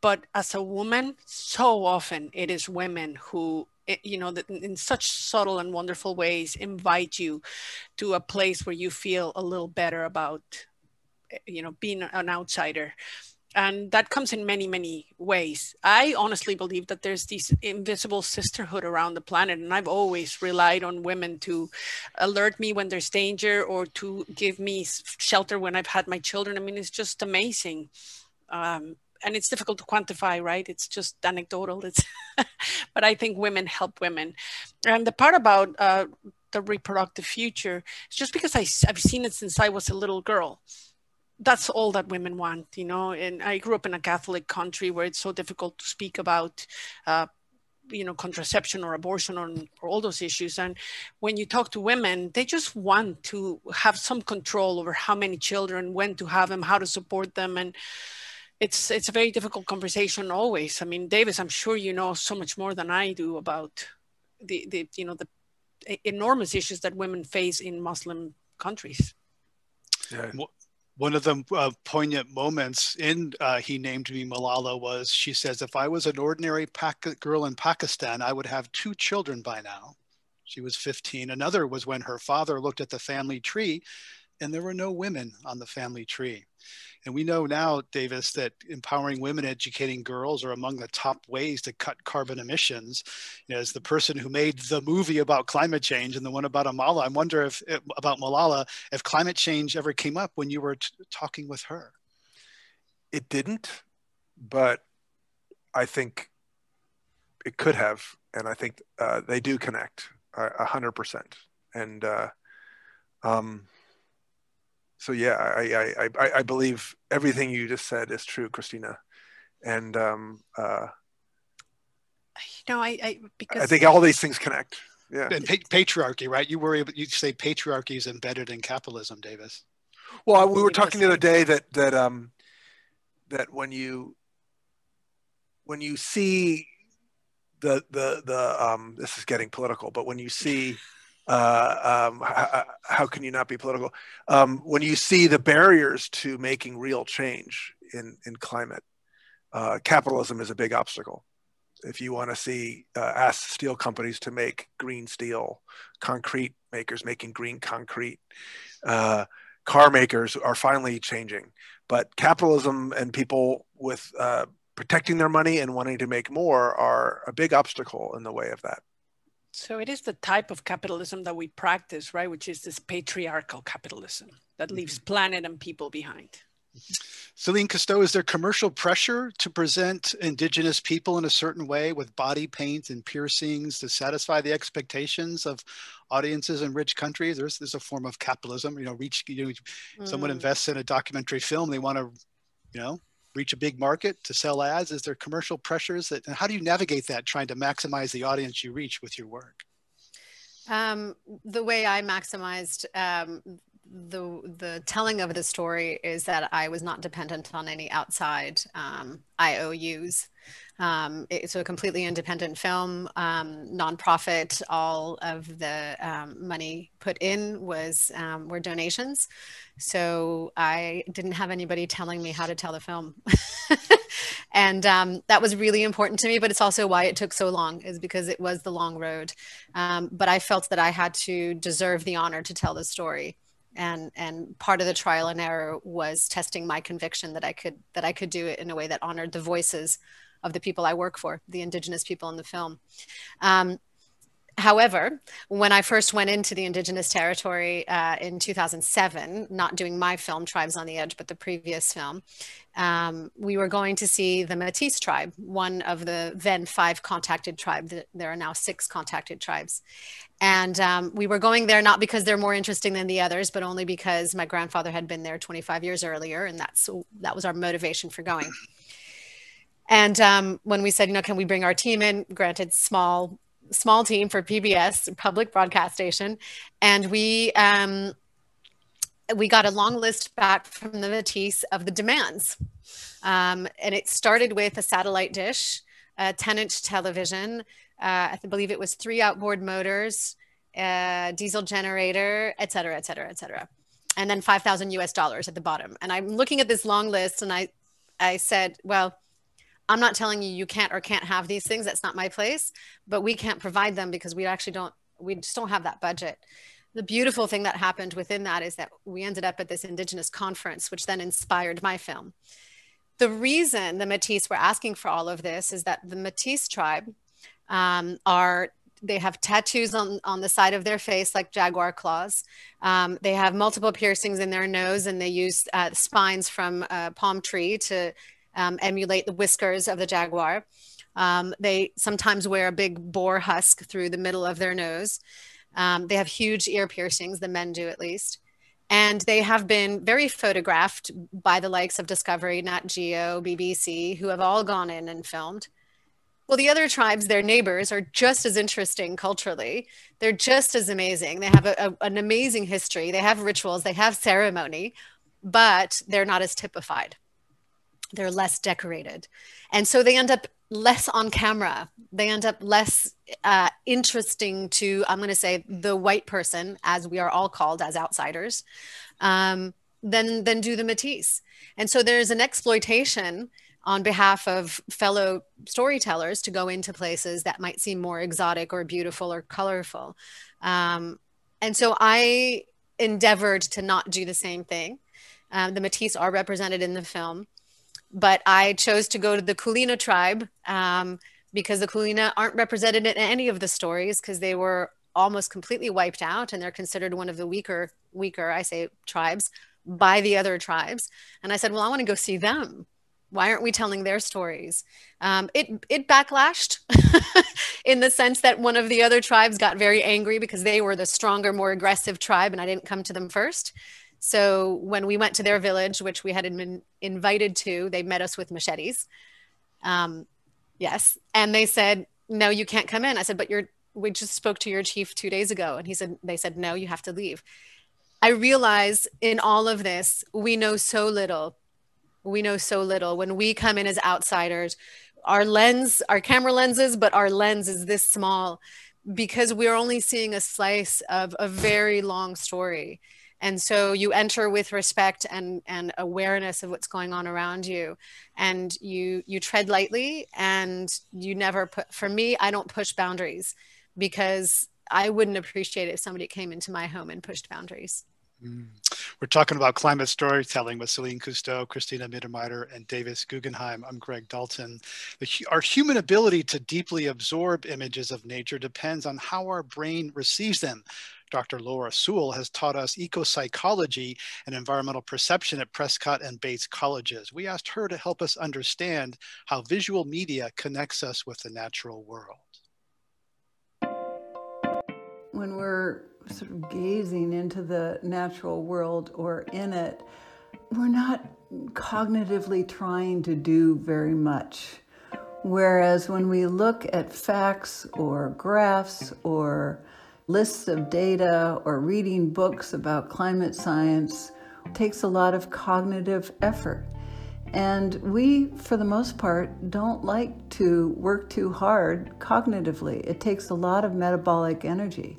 But as a woman, so often it is women who, you know, in such subtle and wonderful ways invite you to a place where you feel a little better about, you know, being an outsider. And that comes in many, many ways. I honestly believe that there's this invisible sisterhood around the planet. And I've always relied on women to alert me when there's danger or to give me shelter when I've had my children. I mean, it's just amazing. Um, and it's difficult to quantify, right? It's just anecdotal. It's but I think women help women. And the part about uh, the reproductive future is just because I, I've seen it since I was a little girl. That's all that women want, you know, and I grew up in a Catholic country where it's so difficult to speak about, uh, you know, contraception or abortion or, or all those issues. And when you talk to women, they just want to have some control over how many children, when to have them, how to support them. And it's, it's a very difficult conversation always. I mean, Davis, I'm sure you know so much more than I do about the, the you know, the enormous issues that women face in Muslim countries. Yeah. Well, one of the uh, poignant moments in uh, He Named Me Malala was, she says, if I was an ordinary Pak- girl in Pakistan, I would have two children by now. She was fifteen. Another was when her father looked at the family tree and there were no women on the family tree. And we know now, Davis, that empowering women, educating girls are among the top ways to cut carbon emissions. You know, as the person who made the movie about climate change and the one about Malala, I wonder if, about Malala, if climate change ever came up when you were t talking with her. It didn't, but I think it could have. And I think uh, they do connect a hundred percent. And uh, um, so, yeah, I, I, I, I believe everything you just said is true, Christina. And, um, uh, you know, I, I, because I think all these things connect. Yeah. And pa patriarchy, right? You worry, you say patriarchy is embedded in capitalism, Davis. Well, we were talking the other day that, that, um, that when you, when you see the, the, the, um, this is getting political, but when you see, Uh, um, how, how can you not be political? Um, when you see the barriers to making real change in, in climate, uh, capitalism is a big obstacle. If you want to see, uh, ask steel companies to make green steel, concrete makers making green concrete, uh, car makers are finally changing. But capitalism and people with uh, protecting their money and wanting to make more are a big obstacle in the way of that. So it is the type of capitalism that we practice, right? Which is this patriarchal capitalism that leaves planet and people behind. Celine Cousteau, is there commercial pressure to present indigenous people in a certain way with body paint and piercings to satisfy the expectations of audiences in rich countries? There's, there's a form of capitalism, you know, reach, you know, mm. someone invests in a documentary film, they want to, you know, reach a big market to sell ads? Is there commercial pressures that, and how do you navigate that trying to maximize the audience you reach with your work? Um, the way I maximized um, the, the telling of the story is that I was not dependent on any outside um, I O Us. Um, it's a completely independent film, um, nonprofit. All of the um, money put in was um, were donations, so I didn't have anybody telling me how to tell the film, and um, that was really important to me. But it's also why it took so long, is because it was the long road. Um, but I felt that I had to deserve the honor to tell the story. And, and part of the trial and error was testing my conviction that I could that I could do it in a way that honored the voices of the people I work for, the indigenous people in the film. Um, however, when I first went into the indigenous territory uh, in two thousand seven, not doing my film, Tribes on the Edge, but the previous film, um, we were going to see the Métis tribe, one of the then five contacted tribes. There are now six contacted tribes. And um, we were going there not because they're more interesting than the others, but only because my grandfather had been there twenty-five years earlier, and that's, that was our motivation for going. And um, when we said, you know, can we bring our team in? Granted, small, small team for P B S, public broadcast station. And we, um, we got a long list back from the Métis of the demands. Um, and it started with a satellite dish, a ten inch television. Uh, I believe it was three outboard motors, uh, diesel generator, et cetera, et cetera, et cetera. And then five thousand U S dollars at the bottom. And I'm looking at this long list, and I, I said, well, I'm not telling you you can't or can't have these things. That's not my place, but we can't provide them because we actually don't, we just don't have that budget. The beautiful thing that happened within that is that we ended up at this indigenous conference, which then inspired my film. The reason the Métis were asking for all of this is that the Métis tribe um, are, they have tattoos on, on the side of their face, like jaguar claws. Um, they have multiple piercings in their nose, and they use uh, spines from a palm tree to Um, emulate the whiskers of the jaguar. Um, they sometimes wear a big boar husk through the middle of their nose. Um, they have huge ear piercings, the men do at least. And they have been very photographed by the likes of Discovery, Nat Geo, B B C, who have all gone in and filmed. Well, the other tribes, their neighbors, are just as interesting culturally. They're just as amazing. They have a, a, an amazing history. They have rituals, they have ceremony, but they're not as typified. They're less decorated. And so they end up less on camera. They end up less uh, interesting to, I'm going to say, the white person, as we are all called as outsiders, um, than, than do the Métis. And so there's an exploitation on behalf of fellow storytellers to go into places that might seem more exotic or beautiful or colorful. Um, and so I endeavored to not do the same thing. Um, the Métis are represented in the film, but I chose to go to the Kulina tribe um, because the Kulina aren't represented in any of the stories because they were almost completely wiped out, and they're considered one of the weaker, weaker, I say, tribes by the other tribes. And I said, well, I want to go see them. Why aren't we telling their stories? Um, it, it backlashed in the sense that one of the other tribes got very angry because they were the stronger, more aggressive tribe, and I didn't come to them first. So when we went to their village, which we had been invited to, they met us with machetes. Um, yes. And they said, no, you can't come in. I said, but you're, we just spoke to your chief two days ago. And he said, they said, no, you have to leave. I realize in all of this, we know so little. We know so little. When we come in as outsiders, our lens, our camera lenses, but our lens is this small because we're only seeing a slice of a very long story. And so you enter with respect and, and awareness of what's going on around you. And you, you tread lightly, and you never put, for me, I don't push boundaries because I wouldn't appreciate it if somebody came into my home and pushed boundaries. We're talking about climate storytelling with Celine Cousteau, Christina Mittermeier, and Davis Guggenheim. I'm Greg Dalton. The, our human ability to deeply absorb images of nature depends on how our brain receives them. Doctor Laura Sewell has taught us eco-psychology and environmental perception at Prescott and Bates colleges. We asked her to help us understand how visual media connects us with the natural world. When we're sort of gazing into the natural world or in it, we're not cognitively trying to do very much. Whereas when we look at facts or graphs or lists of data or reading books about climate science, it takes a lot of cognitive effort. And we, for the most part, don't like to work too hard cognitively. It takes a lot of metabolic energy.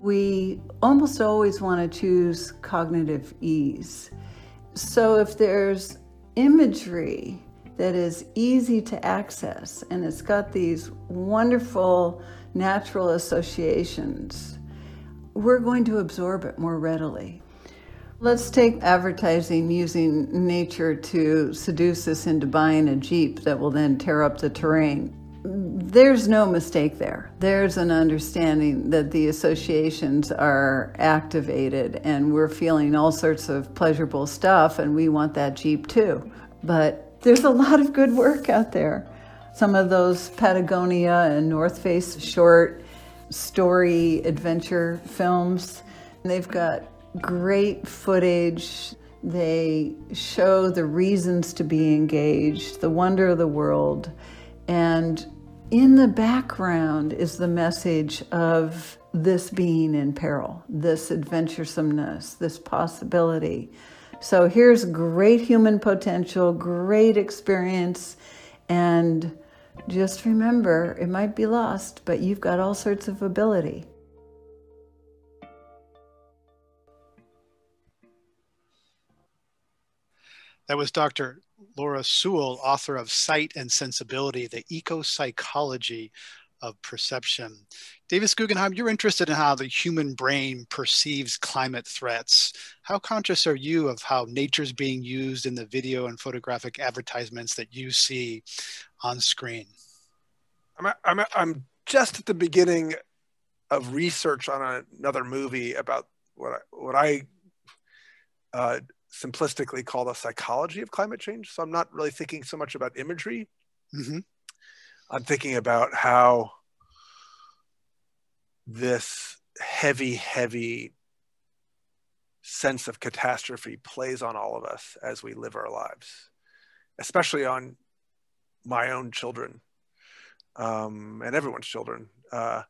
We almost always want to choose cognitive ease. So if there's imagery that is easy to access and it's got these wonderful natural associations, we're going to absorb it more readily. Let's take advertising using nature to seduce us into buying a Jeep that will then tear up the terrain. There's no mistake there. There's an understanding that the associations are activated and we're feeling all sorts of pleasurable stuff and we want that Jeep too. But there's a lot of good work out there. Some of those Patagonia and North Face short story adventure films, they've got great footage. They show the reasons to be engaged, the wonder of the world. And in the background is the message of this being in peril, this adventuresomeness, this possibility. So here's great human potential, great experience, and just remember, it might be lost, but you've got all sorts of ability. That was Doctor Laura Sewell, author of Sight and Sensibility, the Eco-Psychology of Perception. Davis Guggenheim, you're interested in how the human brain perceives climate threats. How conscious are you of how nature's being used in the video and photographic advertisements that you see on screen? I'm, I'm, I'm just at the beginning of research on another movie about what I, what I uh, simplistically called the psychology of climate change. So I'm not really thinking so much about imagery. Mm-hmm. I'm thinking about how this heavy, heavy sense of catastrophe plays on all of us as we live our lives, especially on my own children um, and everyone's children. Uh,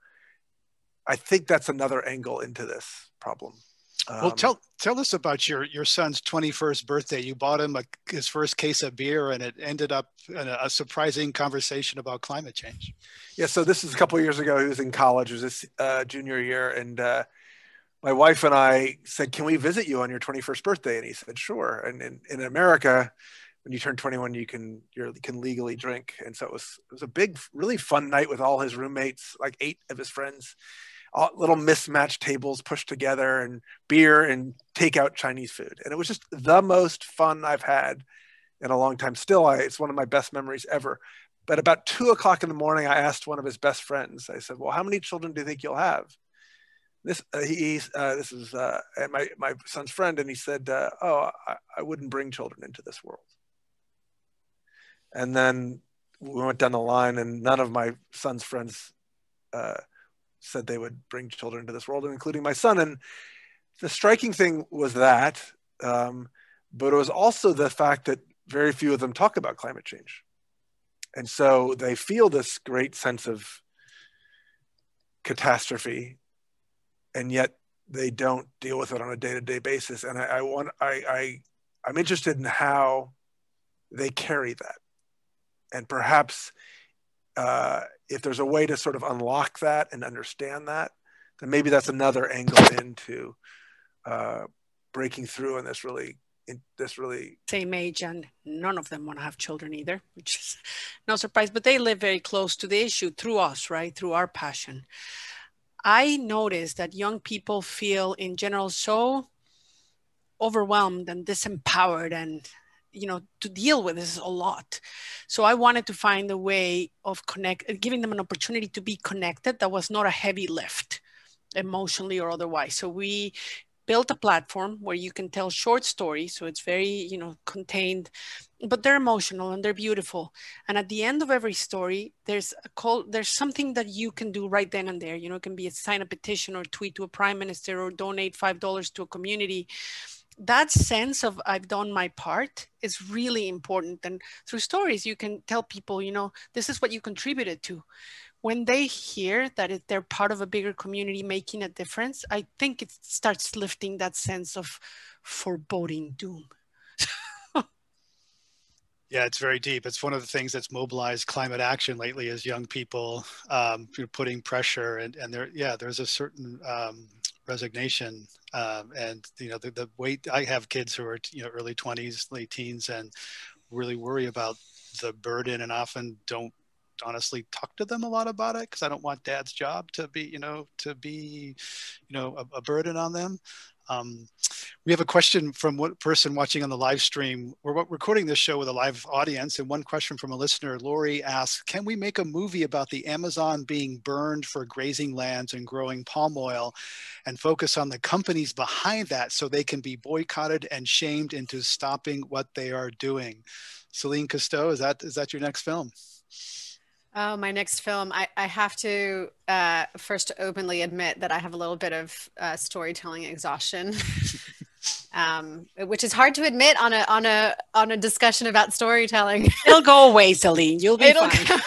I think that's another angle into this problem. Well, tell tell us about your your son's twenty-first birthday. You bought him a, his first case of beer, and it ended up in a, a surprising conversation about climate change. Yeah, so this is a couple of years ago. He was in college. It was his uh, junior year, and uh, my wife and I said, "Can we visit you on your twenty-first birthday?" And he said, "Sure." And in, in America, when you turn twenty-one, you can you can legally drink, and so it was it was a big, really fun night with all his roommates, like eight of his friends. all, little mismatched tables pushed together and beer and takeout Chinese food. And it was just the most fun I've had in a long time. Still, I, it's one of my best memories ever. But about two o'clock in the morning, I asked one of his best friends, I said, well, how many children do you think you'll have? This, uh, he, uh, this is uh, my, my son's friend, and he said, uh, oh, I, I wouldn't bring children into this world. And then we went down the line, and none of my son's friends uh, said they would bring children into this world, including my son. And the striking thing was that, um, but it was also the fact that very few of them talk about climate change. And so they feel this great sense of catastrophe, and yet they don't deal with it on a day-to-day basis. And I, I want, I, I, I'm interested in how they carry that. And perhaps uh, if there's a way to sort of unlock that and understand that, then maybe that's another angle into uh, breaking through in this really, in this really. Same age, and none of them want to have children either, which is no surprise, but they live very close to the issue through us, right? Through our passion. I noticed that young people feel in general so overwhelmed and disempowered, and you know, to deal with this is a lot. So I wanted to find a way of connect, giving them an opportunity to be connected that was not a heavy lift emotionally or otherwise. So we built a platform where you can tell short stories. So it's very, you know, contained, but they're emotional and they're beautiful. And at the end of every story, there's a call, there's something that you can do right then and there. You know, it can be a sign a petition or tweet to a prime minister or donate five dollars to a community. That sense of I've done my part is really important. And through stories, you can tell people, you know, this is what you contributed to. When they hear that it, they're part of a bigger community making a difference, I think it starts lifting that sense of foreboding doom. Yeah, it's very deep. It's one of the things that's mobilized climate action lately is young people um, putting pressure, and, and there, yeah, there's a certain um, resignation. Um, and you know, the, the weight, I have kids who are, you know, early twenties, late teens, and really worry about the burden, and often don't honestly talk to them a lot about it, because I don't want dad's job to be, you know, to be, you know, a, a burden on them. Um, we have a question from one person watching on the live stream. We're recording this show with a live audience, and one question from a listener, Lori, asks, can we make a movie about the Amazon being burned for grazing lands and growing palm oil, and focus on the companies behind that so they can be boycotted and shamed into stopping what they are doing? Celine Cousteau, is that is that your next film? Oh, my next film. I, I have to uh, first openly admit that I have a little bit of uh, storytelling exhaustion, um, which is hard to admit on a on a on a discussion about storytelling. It'll go away, Celine. You'll be It'll fine.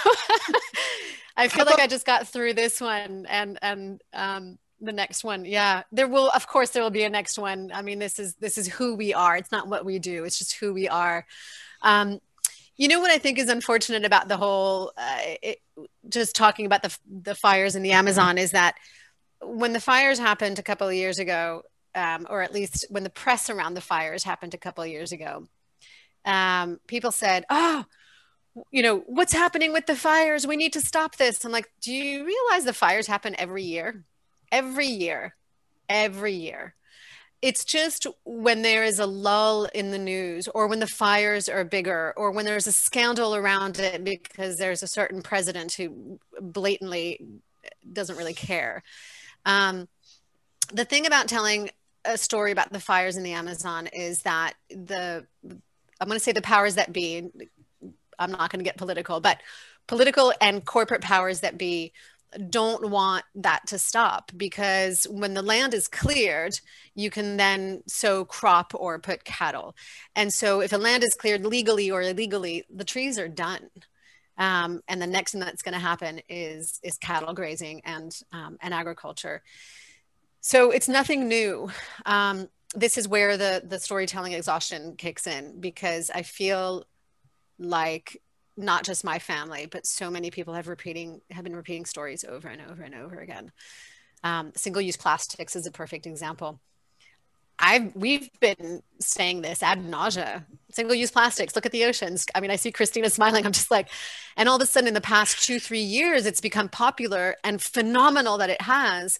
I feel like I just got through this one and and um, the next one. Yeah, there will, of course, there will be a next one. I mean, this is this is who we are. It's not what we do. It's just who we are. Um, You know what I think is unfortunate about the whole, uh, it, just talking about the, the fires in the Amazon, is that when the fires happened a couple of years ago, um, or at least when the press around the fires happened a couple of years ago, um, people said, oh, you know, what's happening with the fires? We need to stop this. I'm like, do you realize the fires happen every year? Every year, every year. It's just when there is a lull in the news, or when the fires are bigger, or when there's a scandal around it because there's a certain president who blatantly doesn't really care. Um, the thing about telling a story about the fires in the Amazon is that the, I'm going to say the powers that be, I'm not going to get political, but political and corporate powers that be don't want that to stop, because when the land is cleared, you can then sow crop or put cattle. And so if a land is cleared legally or illegally, the trees are done. Um, and the next thing that's going to happen is, is cattle grazing and, um, and agriculture. So it's nothing new. Um, this is where the, the storytelling exhaustion kicks in, because I feel like not just my family, but so many people have repeating have been repeating stories over and over and over again. Um, single-use plastics is a perfect example. I've, we've been saying this ad nausea, single-use plastics, look at the oceans. I mean, I see Christina smiling, I'm just like, and all of a sudden in the past two, three years, it's become popular and phenomenal that it has,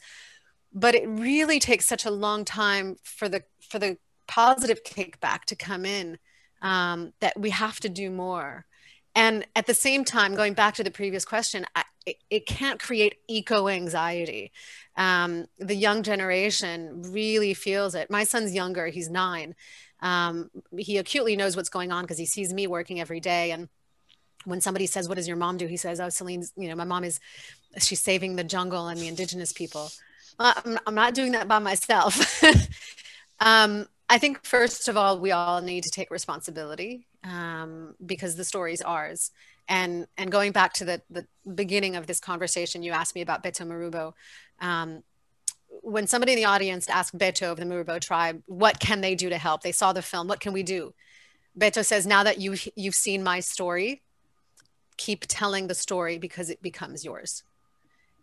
but it really takes such a long time for the, for the positive kickback to come in, um, that we have to do more. And at the same time, going back to the previous question, I, it, it can't create eco-anxiety. Um, the young generation really feels it. My son's younger, he's nine. Um, he acutely knows what's going on because he sees me working every day. And when somebody says, what does your mom do? He says, oh, Celine's, you know, my mom is, she's saving the jungle and the indigenous people. Well, I'm, I'm not doing that by myself. um, I think, first of all, we all need to take responsibility. Um, because the story's ours. And, and going back to the, the beginning of this conversation, you asked me about Beto Marubo. Um, when somebody in the audience asked Beto of the Marubo tribe, what can they do to help? They saw the film, what can we do? Beto says, now that you, you've seen my story, keep telling the story because it becomes yours.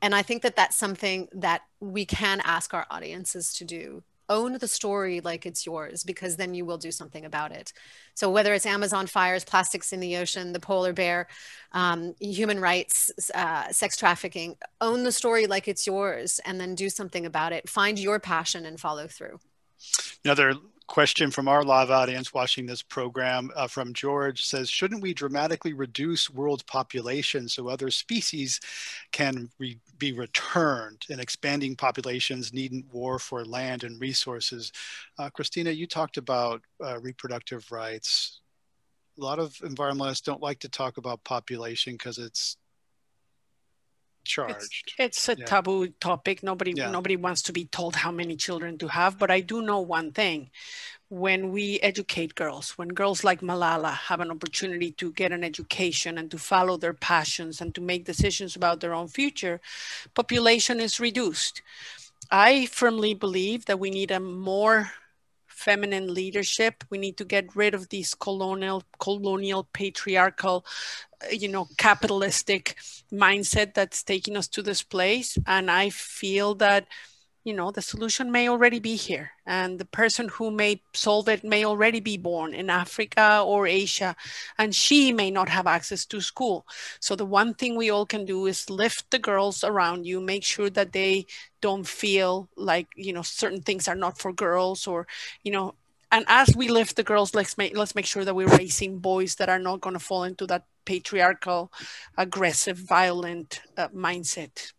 And I think that that's something that we can ask our audiences to do. Own the story like it's yours, because then you will do something about it. So whether it's Amazon fires, plastics in the ocean, the polar bear, um, human rights, uh, sex trafficking, own the story like it's yours and then do something about it. Find your passion and follow through. Another question from our live audience watching this program uh, from George says, shouldn't we dramatically reduce world population so other species can re be returned, and expanding populations needn't war for land and resources? Uh, Christina, you talked about uh, reproductive rights. A lot of environmentalists don't like to talk about population because it's charged. It's, it's a yeah. taboo topic. Nobody, yeah. nobody wants to be told how many children to have, but I do know one thing. When we educate girls, when girls like Malala have an opportunity to get an education and to follow their passions and to make decisions about their own future, population is reduced. I firmly believe that we need a more feminine leadership. We need to get rid of these colonial, colonial, patriarchal, you know, capitalistic mindset that's taking us to this place. And I feel that, you know, the solution may already be here. And the person who may solve it may already be born in Africa or Asia, and she may not have access to school. So the one thing we all can do is lift the girls around you, make sure that they don't feel like, you know, certain things are not for girls or, you know, and as we lift the girls, let's make, let's make sure that we're raising boys that are not going to fall into that patriarchal, aggressive, violent uh, mindset.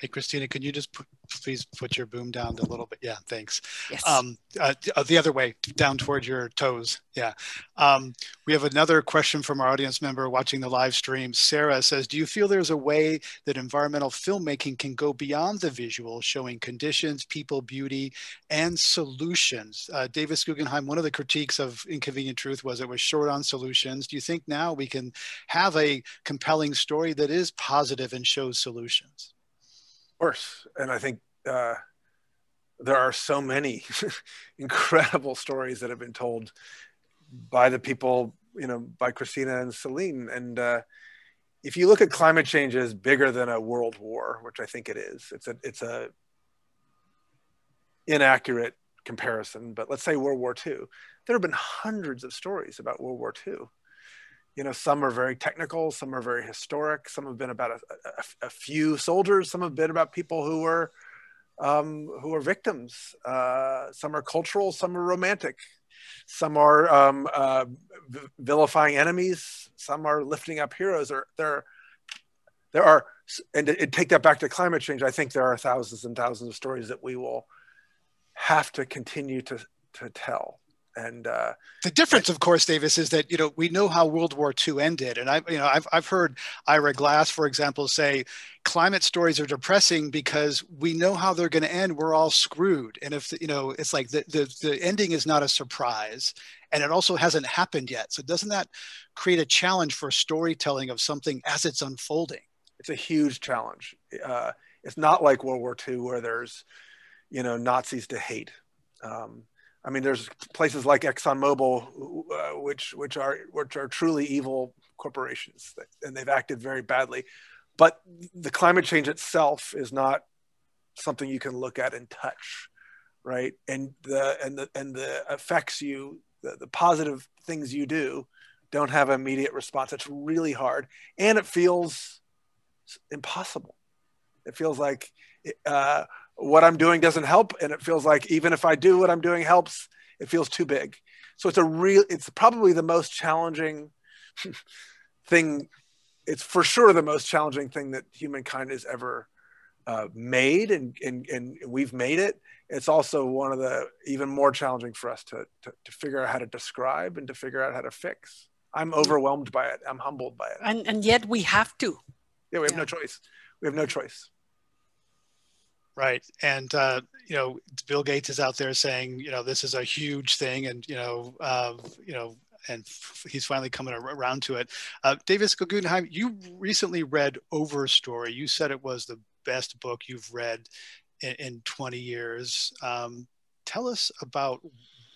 Hey, Christina, can you just put, please put your boom down a little bit? Yeah, thanks. Yes. Um, uh, the other way, down towards your toes. Yeah. Um, we have another question from our audience member watching the live stream. Sarah says, do you feel there's a way that environmental filmmaking can go beyond the visual, showing conditions, people, beauty, and solutions? Uh, Davis Guggenheim, one of the critiques of Inconvenient Truth was it was short on solutions. Do you think now we can have a compelling story that is positive and shows solutions? Course, and I think uh, there are so many incredible stories that have been told by the people, you know, by Christina and Celine. And uh, if you look at climate change as bigger than a world war, which I think it is, it's a it's a inaccurate comparison. But let's say World War Two. There have been hundreds of stories about World War Two. You know, some are very technical, some are very historic, some have been about a, a, a few soldiers, some have been about people who were, um, who were victims. Uh, some are cultural, some are romantic, some are um, uh, vilifying enemies, some are lifting up heroes. Or there, there are, and to, to take that back to climate change, I think there are thousands and thousands of stories that we will have to continue to, to tell. And uh, the difference, of course, Davis, is that, you know, we know how World War Two ended. And I, you know, I've, I've heard Ira Glass, for example, say climate stories are depressing because we know how they're going to end. We're all screwed. And if, you know, it's like the, the, the ending is not a surprise, and it also hasn't happened yet. So doesn't that create a challenge for storytelling of something as it's unfolding? It's a huge challenge. Uh, it's not like World War Two where there's, you know, Nazis to hate. Um, I mean, there's places like ExxonMobil, uh, which which are which are truly evil corporations, that, and they've acted very badly. But the climate change itself is not something you can look at and touch. right? And the and the and the effects you, the, the positive things you do, don't have an immediate response. It's really hard, and it feels impossible. It feels like uh, what I'm doing doesn't help, and it feels like even if I do what I'm doing helps, it feels too big. So it's a real. It's probably the most challenging thing. It's for sure the most challenging thing that humankind has ever uh, made, and, and and we've made it. It's also one of the even more challenging for us to, to to figure out how to describe and to figure out how to fix. I'm overwhelmed by it. I'm humbled by it. And and yet we have to. Yeah, we have yeah. no choice. We have no choice. Right, and uh, you know, Bill Gates is out there saying, you know, this is a huge thing, and you know, uh, you know, and he's finally coming around to it. Uh, Davis Guggenheim, you recently read Overstory. You said it was the best book you've read in, in twenty years. Um, tell us about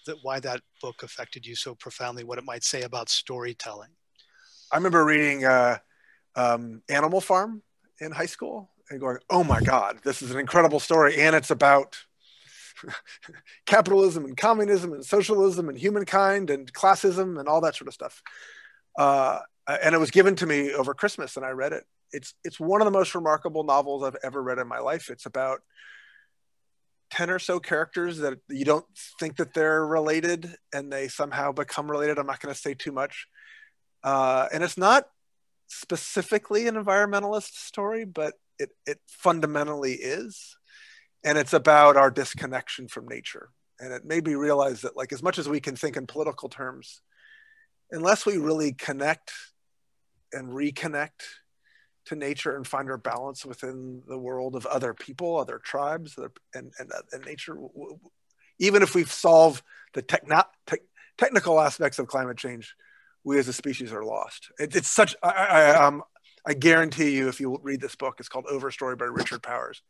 that, why that book affected you so profoundly. What it might say about storytelling. I remember reading uh, um, Animal Farm in high school and going, oh my God, this is an incredible story. And it's about capitalism and communism and socialism and humankind and classism and all that sort of stuff. Uh, and it was given to me over Christmas and I read it. It's, it's one of the most remarkable novels I've ever read in my life. It's about ten or so characters that you don't think that they're related and they somehow become related. I'm not going to say too much. Uh, and it's not specifically an environmentalist story, but It, it fundamentally is, and it's about our disconnection from nature. And it made me realize that, like, as much as we can think in political terms, unless we really connect and reconnect to nature and find our balance within the world of other people, other tribes, other, and, and, and nature, even if we solve the techno te technical aspects of climate change, we as a species are lost. It, it's such, I, I, um, I guarantee you, if you read this book, it's called Overstory by Richard Powers,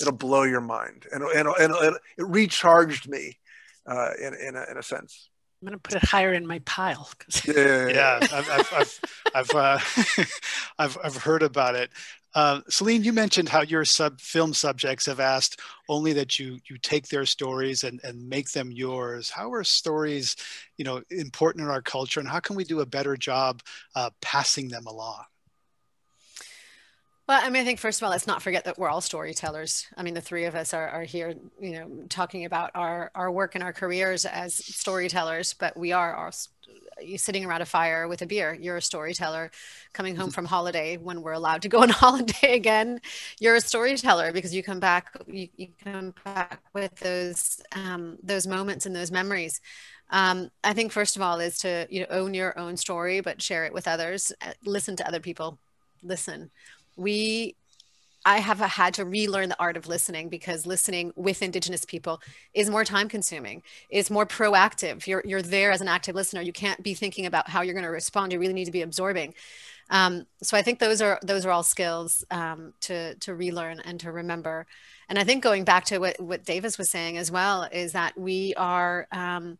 it'll blow your mind. And, and, and it, it recharged me uh, in, in, a, in a sense. I'm going to put it higher in my pile. Yeah, yeah, yeah. yeah. I've, I've, I've, uh, I've, I've heard about it. Uh, Celine, you mentioned how your sub film subjects have asked only that you you take their stories and, and make them yours. How are stories, you know, important in our culture, and how can we do a better job uh, passing them along? Well, I mean, I think first of all, let's not forget that we're all storytellers. I mean, the three of us are, are here, you know, talking about our, our work and our careers as storytellers, but we are all sitting around a fire with a beer. You're a storyteller coming home from holiday. When we're allowed to go on holiday again, you're a storyteller because you come back, you, you come back with those, um, those moments and those memories. Um, I think first of all is to, you know, own your own story, but share it with others. Listen to other people, listen. We, I have had to relearn the art of listening, because listening with Indigenous people is more time consuming, is more proactive. You're, you're there as an active listener. You can't be thinking about how you're going to respond. You really need to be absorbing. Um, so I think those are, those are all skills um, to, to relearn and to remember. And I think going back to what, what Davis was saying as well, is that we are, um,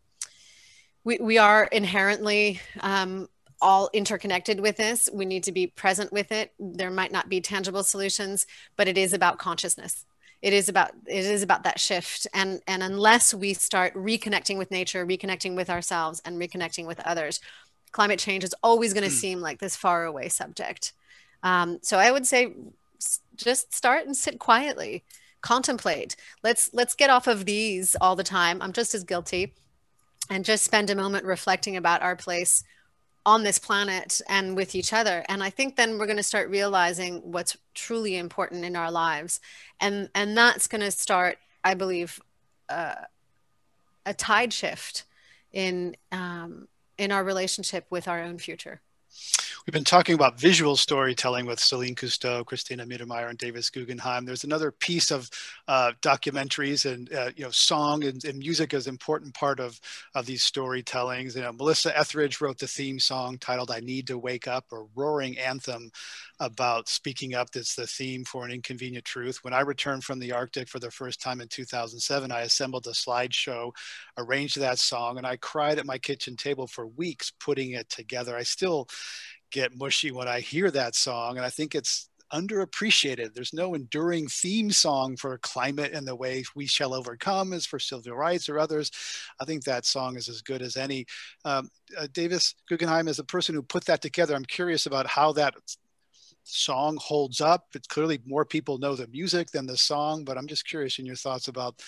we, we are inherently um, all interconnected with this. We need to be present with it. There might not be tangible solutions, but it is about consciousness. It is about, it is about that shift. And, and unless we start reconnecting with nature, reconnecting with ourselves, and reconnecting with others, climate change is always going to mm. seem like this far away subject. Um, so I would say, just start and sit quietly, contemplate. Let's, let's get off of these all the time. I'm just as guilty, and just spend a moment reflecting about our place on this planet and with each other. And I think then we're going to start realizing what's truly important in our lives. And, and that's going to start, I believe, uh, a tide shift in, um, in our relationship with our own future. We've been talking about visual storytelling with Celine Cousteau, Christina Mittermeier, and Davis Guggenheim. There's another piece of uh, documentaries, and uh, you know, song and, and music is an important part of, of these storytellings. You know, Melissa Etheridge wrote the theme song titled "I Need to Wake Up," or roaring anthem about speaking up. That's the theme for An Inconvenient Truth. When I returned from the Arctic for the first time in two thousand seven, I assembled a slideshow, arranged that song, and I cried at my kitchen table for weeks putting it together. I still get mushy when I hear that song, and I think it's underappreciated. There's no enduring theme song for climate and the way we shall overcome as for civil rights or others. I think that song is as good as any. Um, uh, Davis Guggenheim is the person who put that together. I'm curious about how that song holds up. It's clearly more people know the music than the song, but I'm just curious in your thoughts about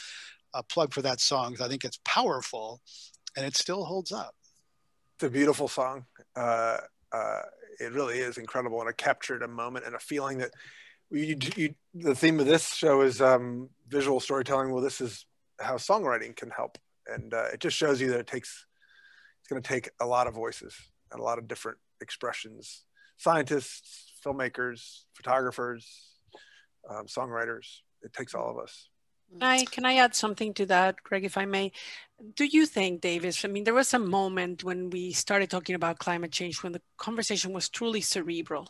a plug for that song, because I think it's powerful and it still holds up. It's a beautiful song. Uh, uh, it really is incredible, and it captured a moment and a feeling that you, you, the theme of this show is um, visual storytelling. Well, this is how songwriting can help. And uh, it just shows you that it takes, it's going to take a lot of voices and a lot of different expressions, scientists, filmmakers, photographers, um, songwriters. It takes all of us. I, can I add something to that, Greg, if I may? Do you think, Davis, I mean, there was a moment when we started talking about climate change when the conversation was truly cerebral.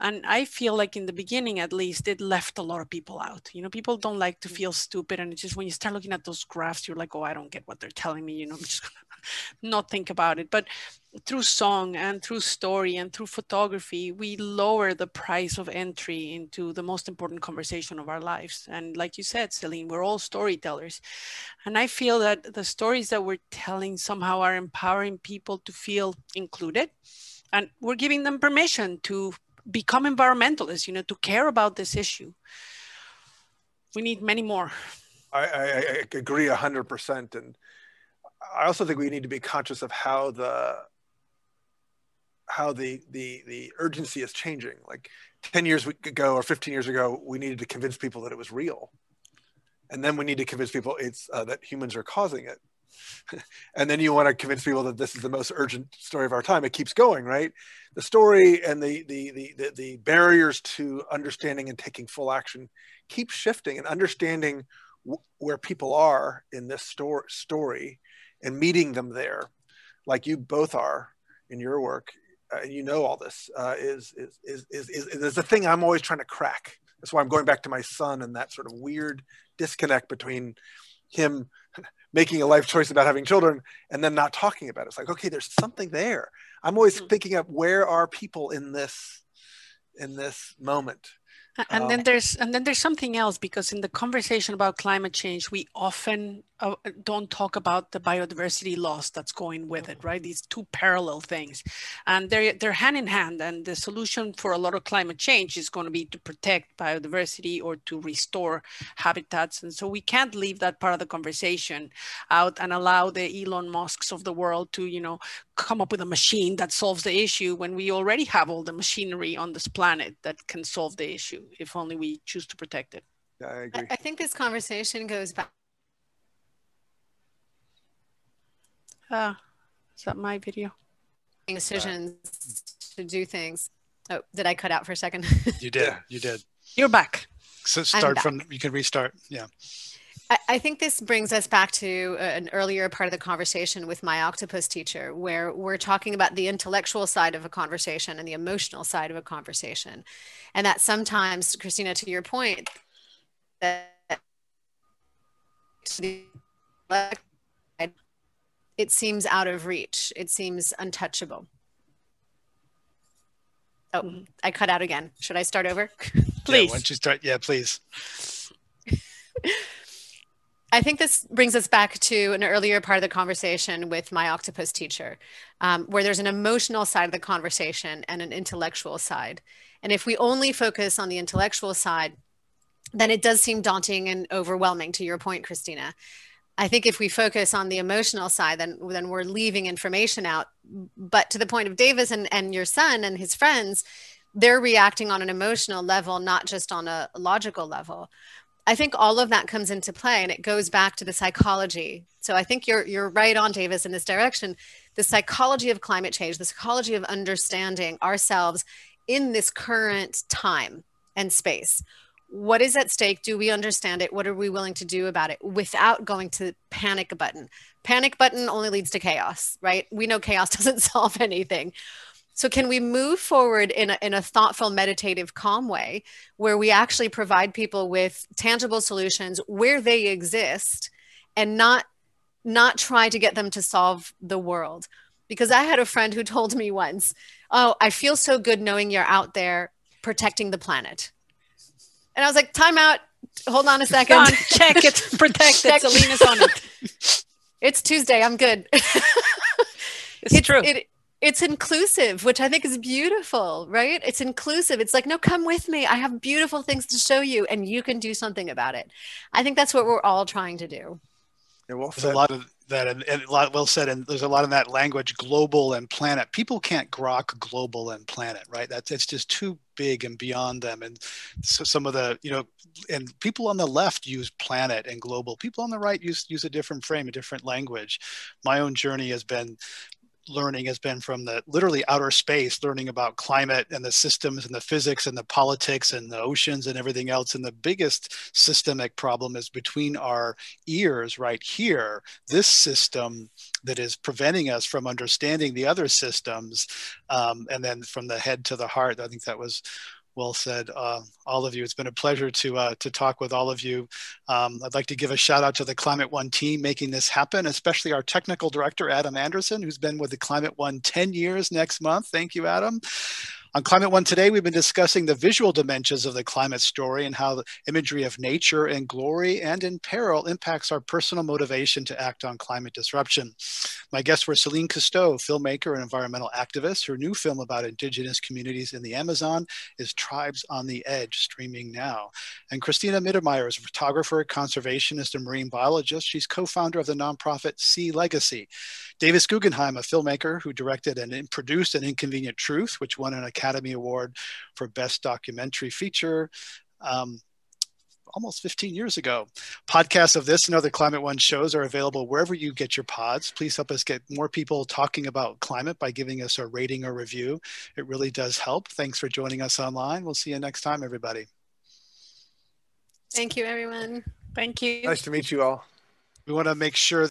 And I feel like in the beginning, at least, it left a lot of people out. You know, people don't like to feel stupid. And it's just when you start looking at those graphs, you're like, oh, I don't get what they're telling me. You know, I'm just going to not think about it. But through song and through story and through photography, we lower the price of entry into the most important conversation of our lives. And like you said, Celine, we're all storytellers. And I feel that the stories that we're telling somehow are empowering people to feel included. And we're giving them permission to become environmentalists, you know, to care about this issue. We need many more. I, I, I agree one hundred percent. And I also think we need to be conscious of how the, how the, the, the urgency is changing. Like ten years ago or fifteen years ago, we needed to convince people that it was real. And then we need to convince people it's uh, that humans are causing it. And then you want to convince people that this is the most urgent story of our time. It keeps going, right? The story and the, the, the, the, the barriers to understanding and taking full action keep shifting, and understanding w where people are in this sto story and meeting them there, like you both are in your work, uh, and you know all this, uh, is, is, is, is, is, is the thing I'm always trying to crack. That's why I'm going back to my son and that sort of weird disconnect between him making a life choice about having children and then not talking about it. It's like, okay, there's something there. I'm always thinking of where are people in this, in this moment. And um, then there's, and then there's something else, because in the conversation about climate change, we often uh, don't talk about the biodiversity loss that's going with it, right? These two parallel things, and they're, they're hand in hand. And the solution for a lot of climate change is going to be to protect biodiversity or to restore habitats. And so we can't leave that part of the conversation out and allow the Elon Musks of the world to, you know, come up with a machine that solves the issue when we already have all the machinery on this planet that can solve the issue, if only we choose to protect it. Yeah, I agree. I, I think this conversation goes back. Uh, is that my video? Decisions to do things. Oh, did I cut out for a second? You did. You did. You're back. So start back. From, you can restart. Yeah. I, I think this brings us back to an earlier part of the conversation with My Octopus Teacher, where we're talking about the intellectual side of a conversation and the emotional side of a conversation. And that sometimes, Christina, to your point, that it seems out of reach. It seems untouchable. Oh, mm-hmm. I cut out again. Should I start over? Please. Yeah, why don't you start? Yeah, please. I think this brings us back to an earlier part of the conversation with My Octopus Teacher, um, where there's an emotional side of the conversation and an intellectual side. And if we only focus on the intellectual side, then it does seem daunting and overwhelming, to your point, Christina. I think if we focus on the emotional side, then, then we're leaving information out. But to the point of Davis and, and your son and his friends, they're reacting on an emotional level, not just on a logical level. I think all of that comes into play, and it goes back to the psychology. So I think you're, you're right on, Davis, in this direction. The psychology of climate change, the psychology of understanding ourselves in this current time and space. What is at stake? Do we understand it? What are we willing to do about it without going to panic a button? Panic button only leads to chaos, right? We know chaos doesn't solve anything. So can we move forward in a, in a thoughtful, meditative, calm way where we actually provide people with tangible solutions where they exist, and not, not try to get them to solve the world? Because I had a friend who told me once, oh, I feel so good knowing you're out there protecting the planet. And I was like, time out. Hold on a second. Don, check it's protected. Check. Selena's on it. It's Tuesday. I'm good. It's, it's true. It, it's inclusive, which I think is beautiful, right? It's inclusive. It's like, no, come with me. I have beautiful things to show you, and you can do something about it. I think that's what we're all trying to do. Yeah, well, there's a lot of that, and, and a lot, well said, and there's a lot in that language, global and planet. People can't grok global and planet, right? That's, it's just too big and beyond them. And so some of the, you know, and people on the left use planet and global. People on the right use, use a different frame, a different language. My own journey has been, learning has been from the literally outer space, learning about climate and the systems and the physics and the politics and the oceans and everything else. And the biggest systemic problem is between our ears right here, this system that is preventing us from understanding the other systems. Um, and then from the head to the heart, I think that was well said, uh, all of you. It's been a pleasure to uh, to talk with all of you. Um, I'd like to give a shout out to the Climate One team making this happen, especially our technical director, Adam Anderson, who's been with the Climate One ten years next month. Thank you, Adam. On Climate One today, we've been discussing the visual dimensions of the climate story and how the imagery of nature in glory and in peril impacts our personal motivation to act on climate disruption. My guests were Celine Cousteau, filmmaker and environmental activist. Her new film about indigenous communities in the Amazon is Tribes on the Edge, streaming now. And Christina Mittermeier is a photographer, conservationist, and marine biologist. She's co-founder of the nonprofit Sea Legacy. Davis Guggenheim, a filmmaker who directed and produced An Inconvenient Truth, which won an Academy Award for Best Documentary Feature um, almost fifteen years ago. Podcasts of this and other Climate One shows are available wherever you get your pods. Please help us get more people talking about climate by giving us a rating or review. It really does help. Thanks for joining us online. We'll see you next time, everybody. Thank you, everyone. Thank you. Nice to meet you all. We want to make sure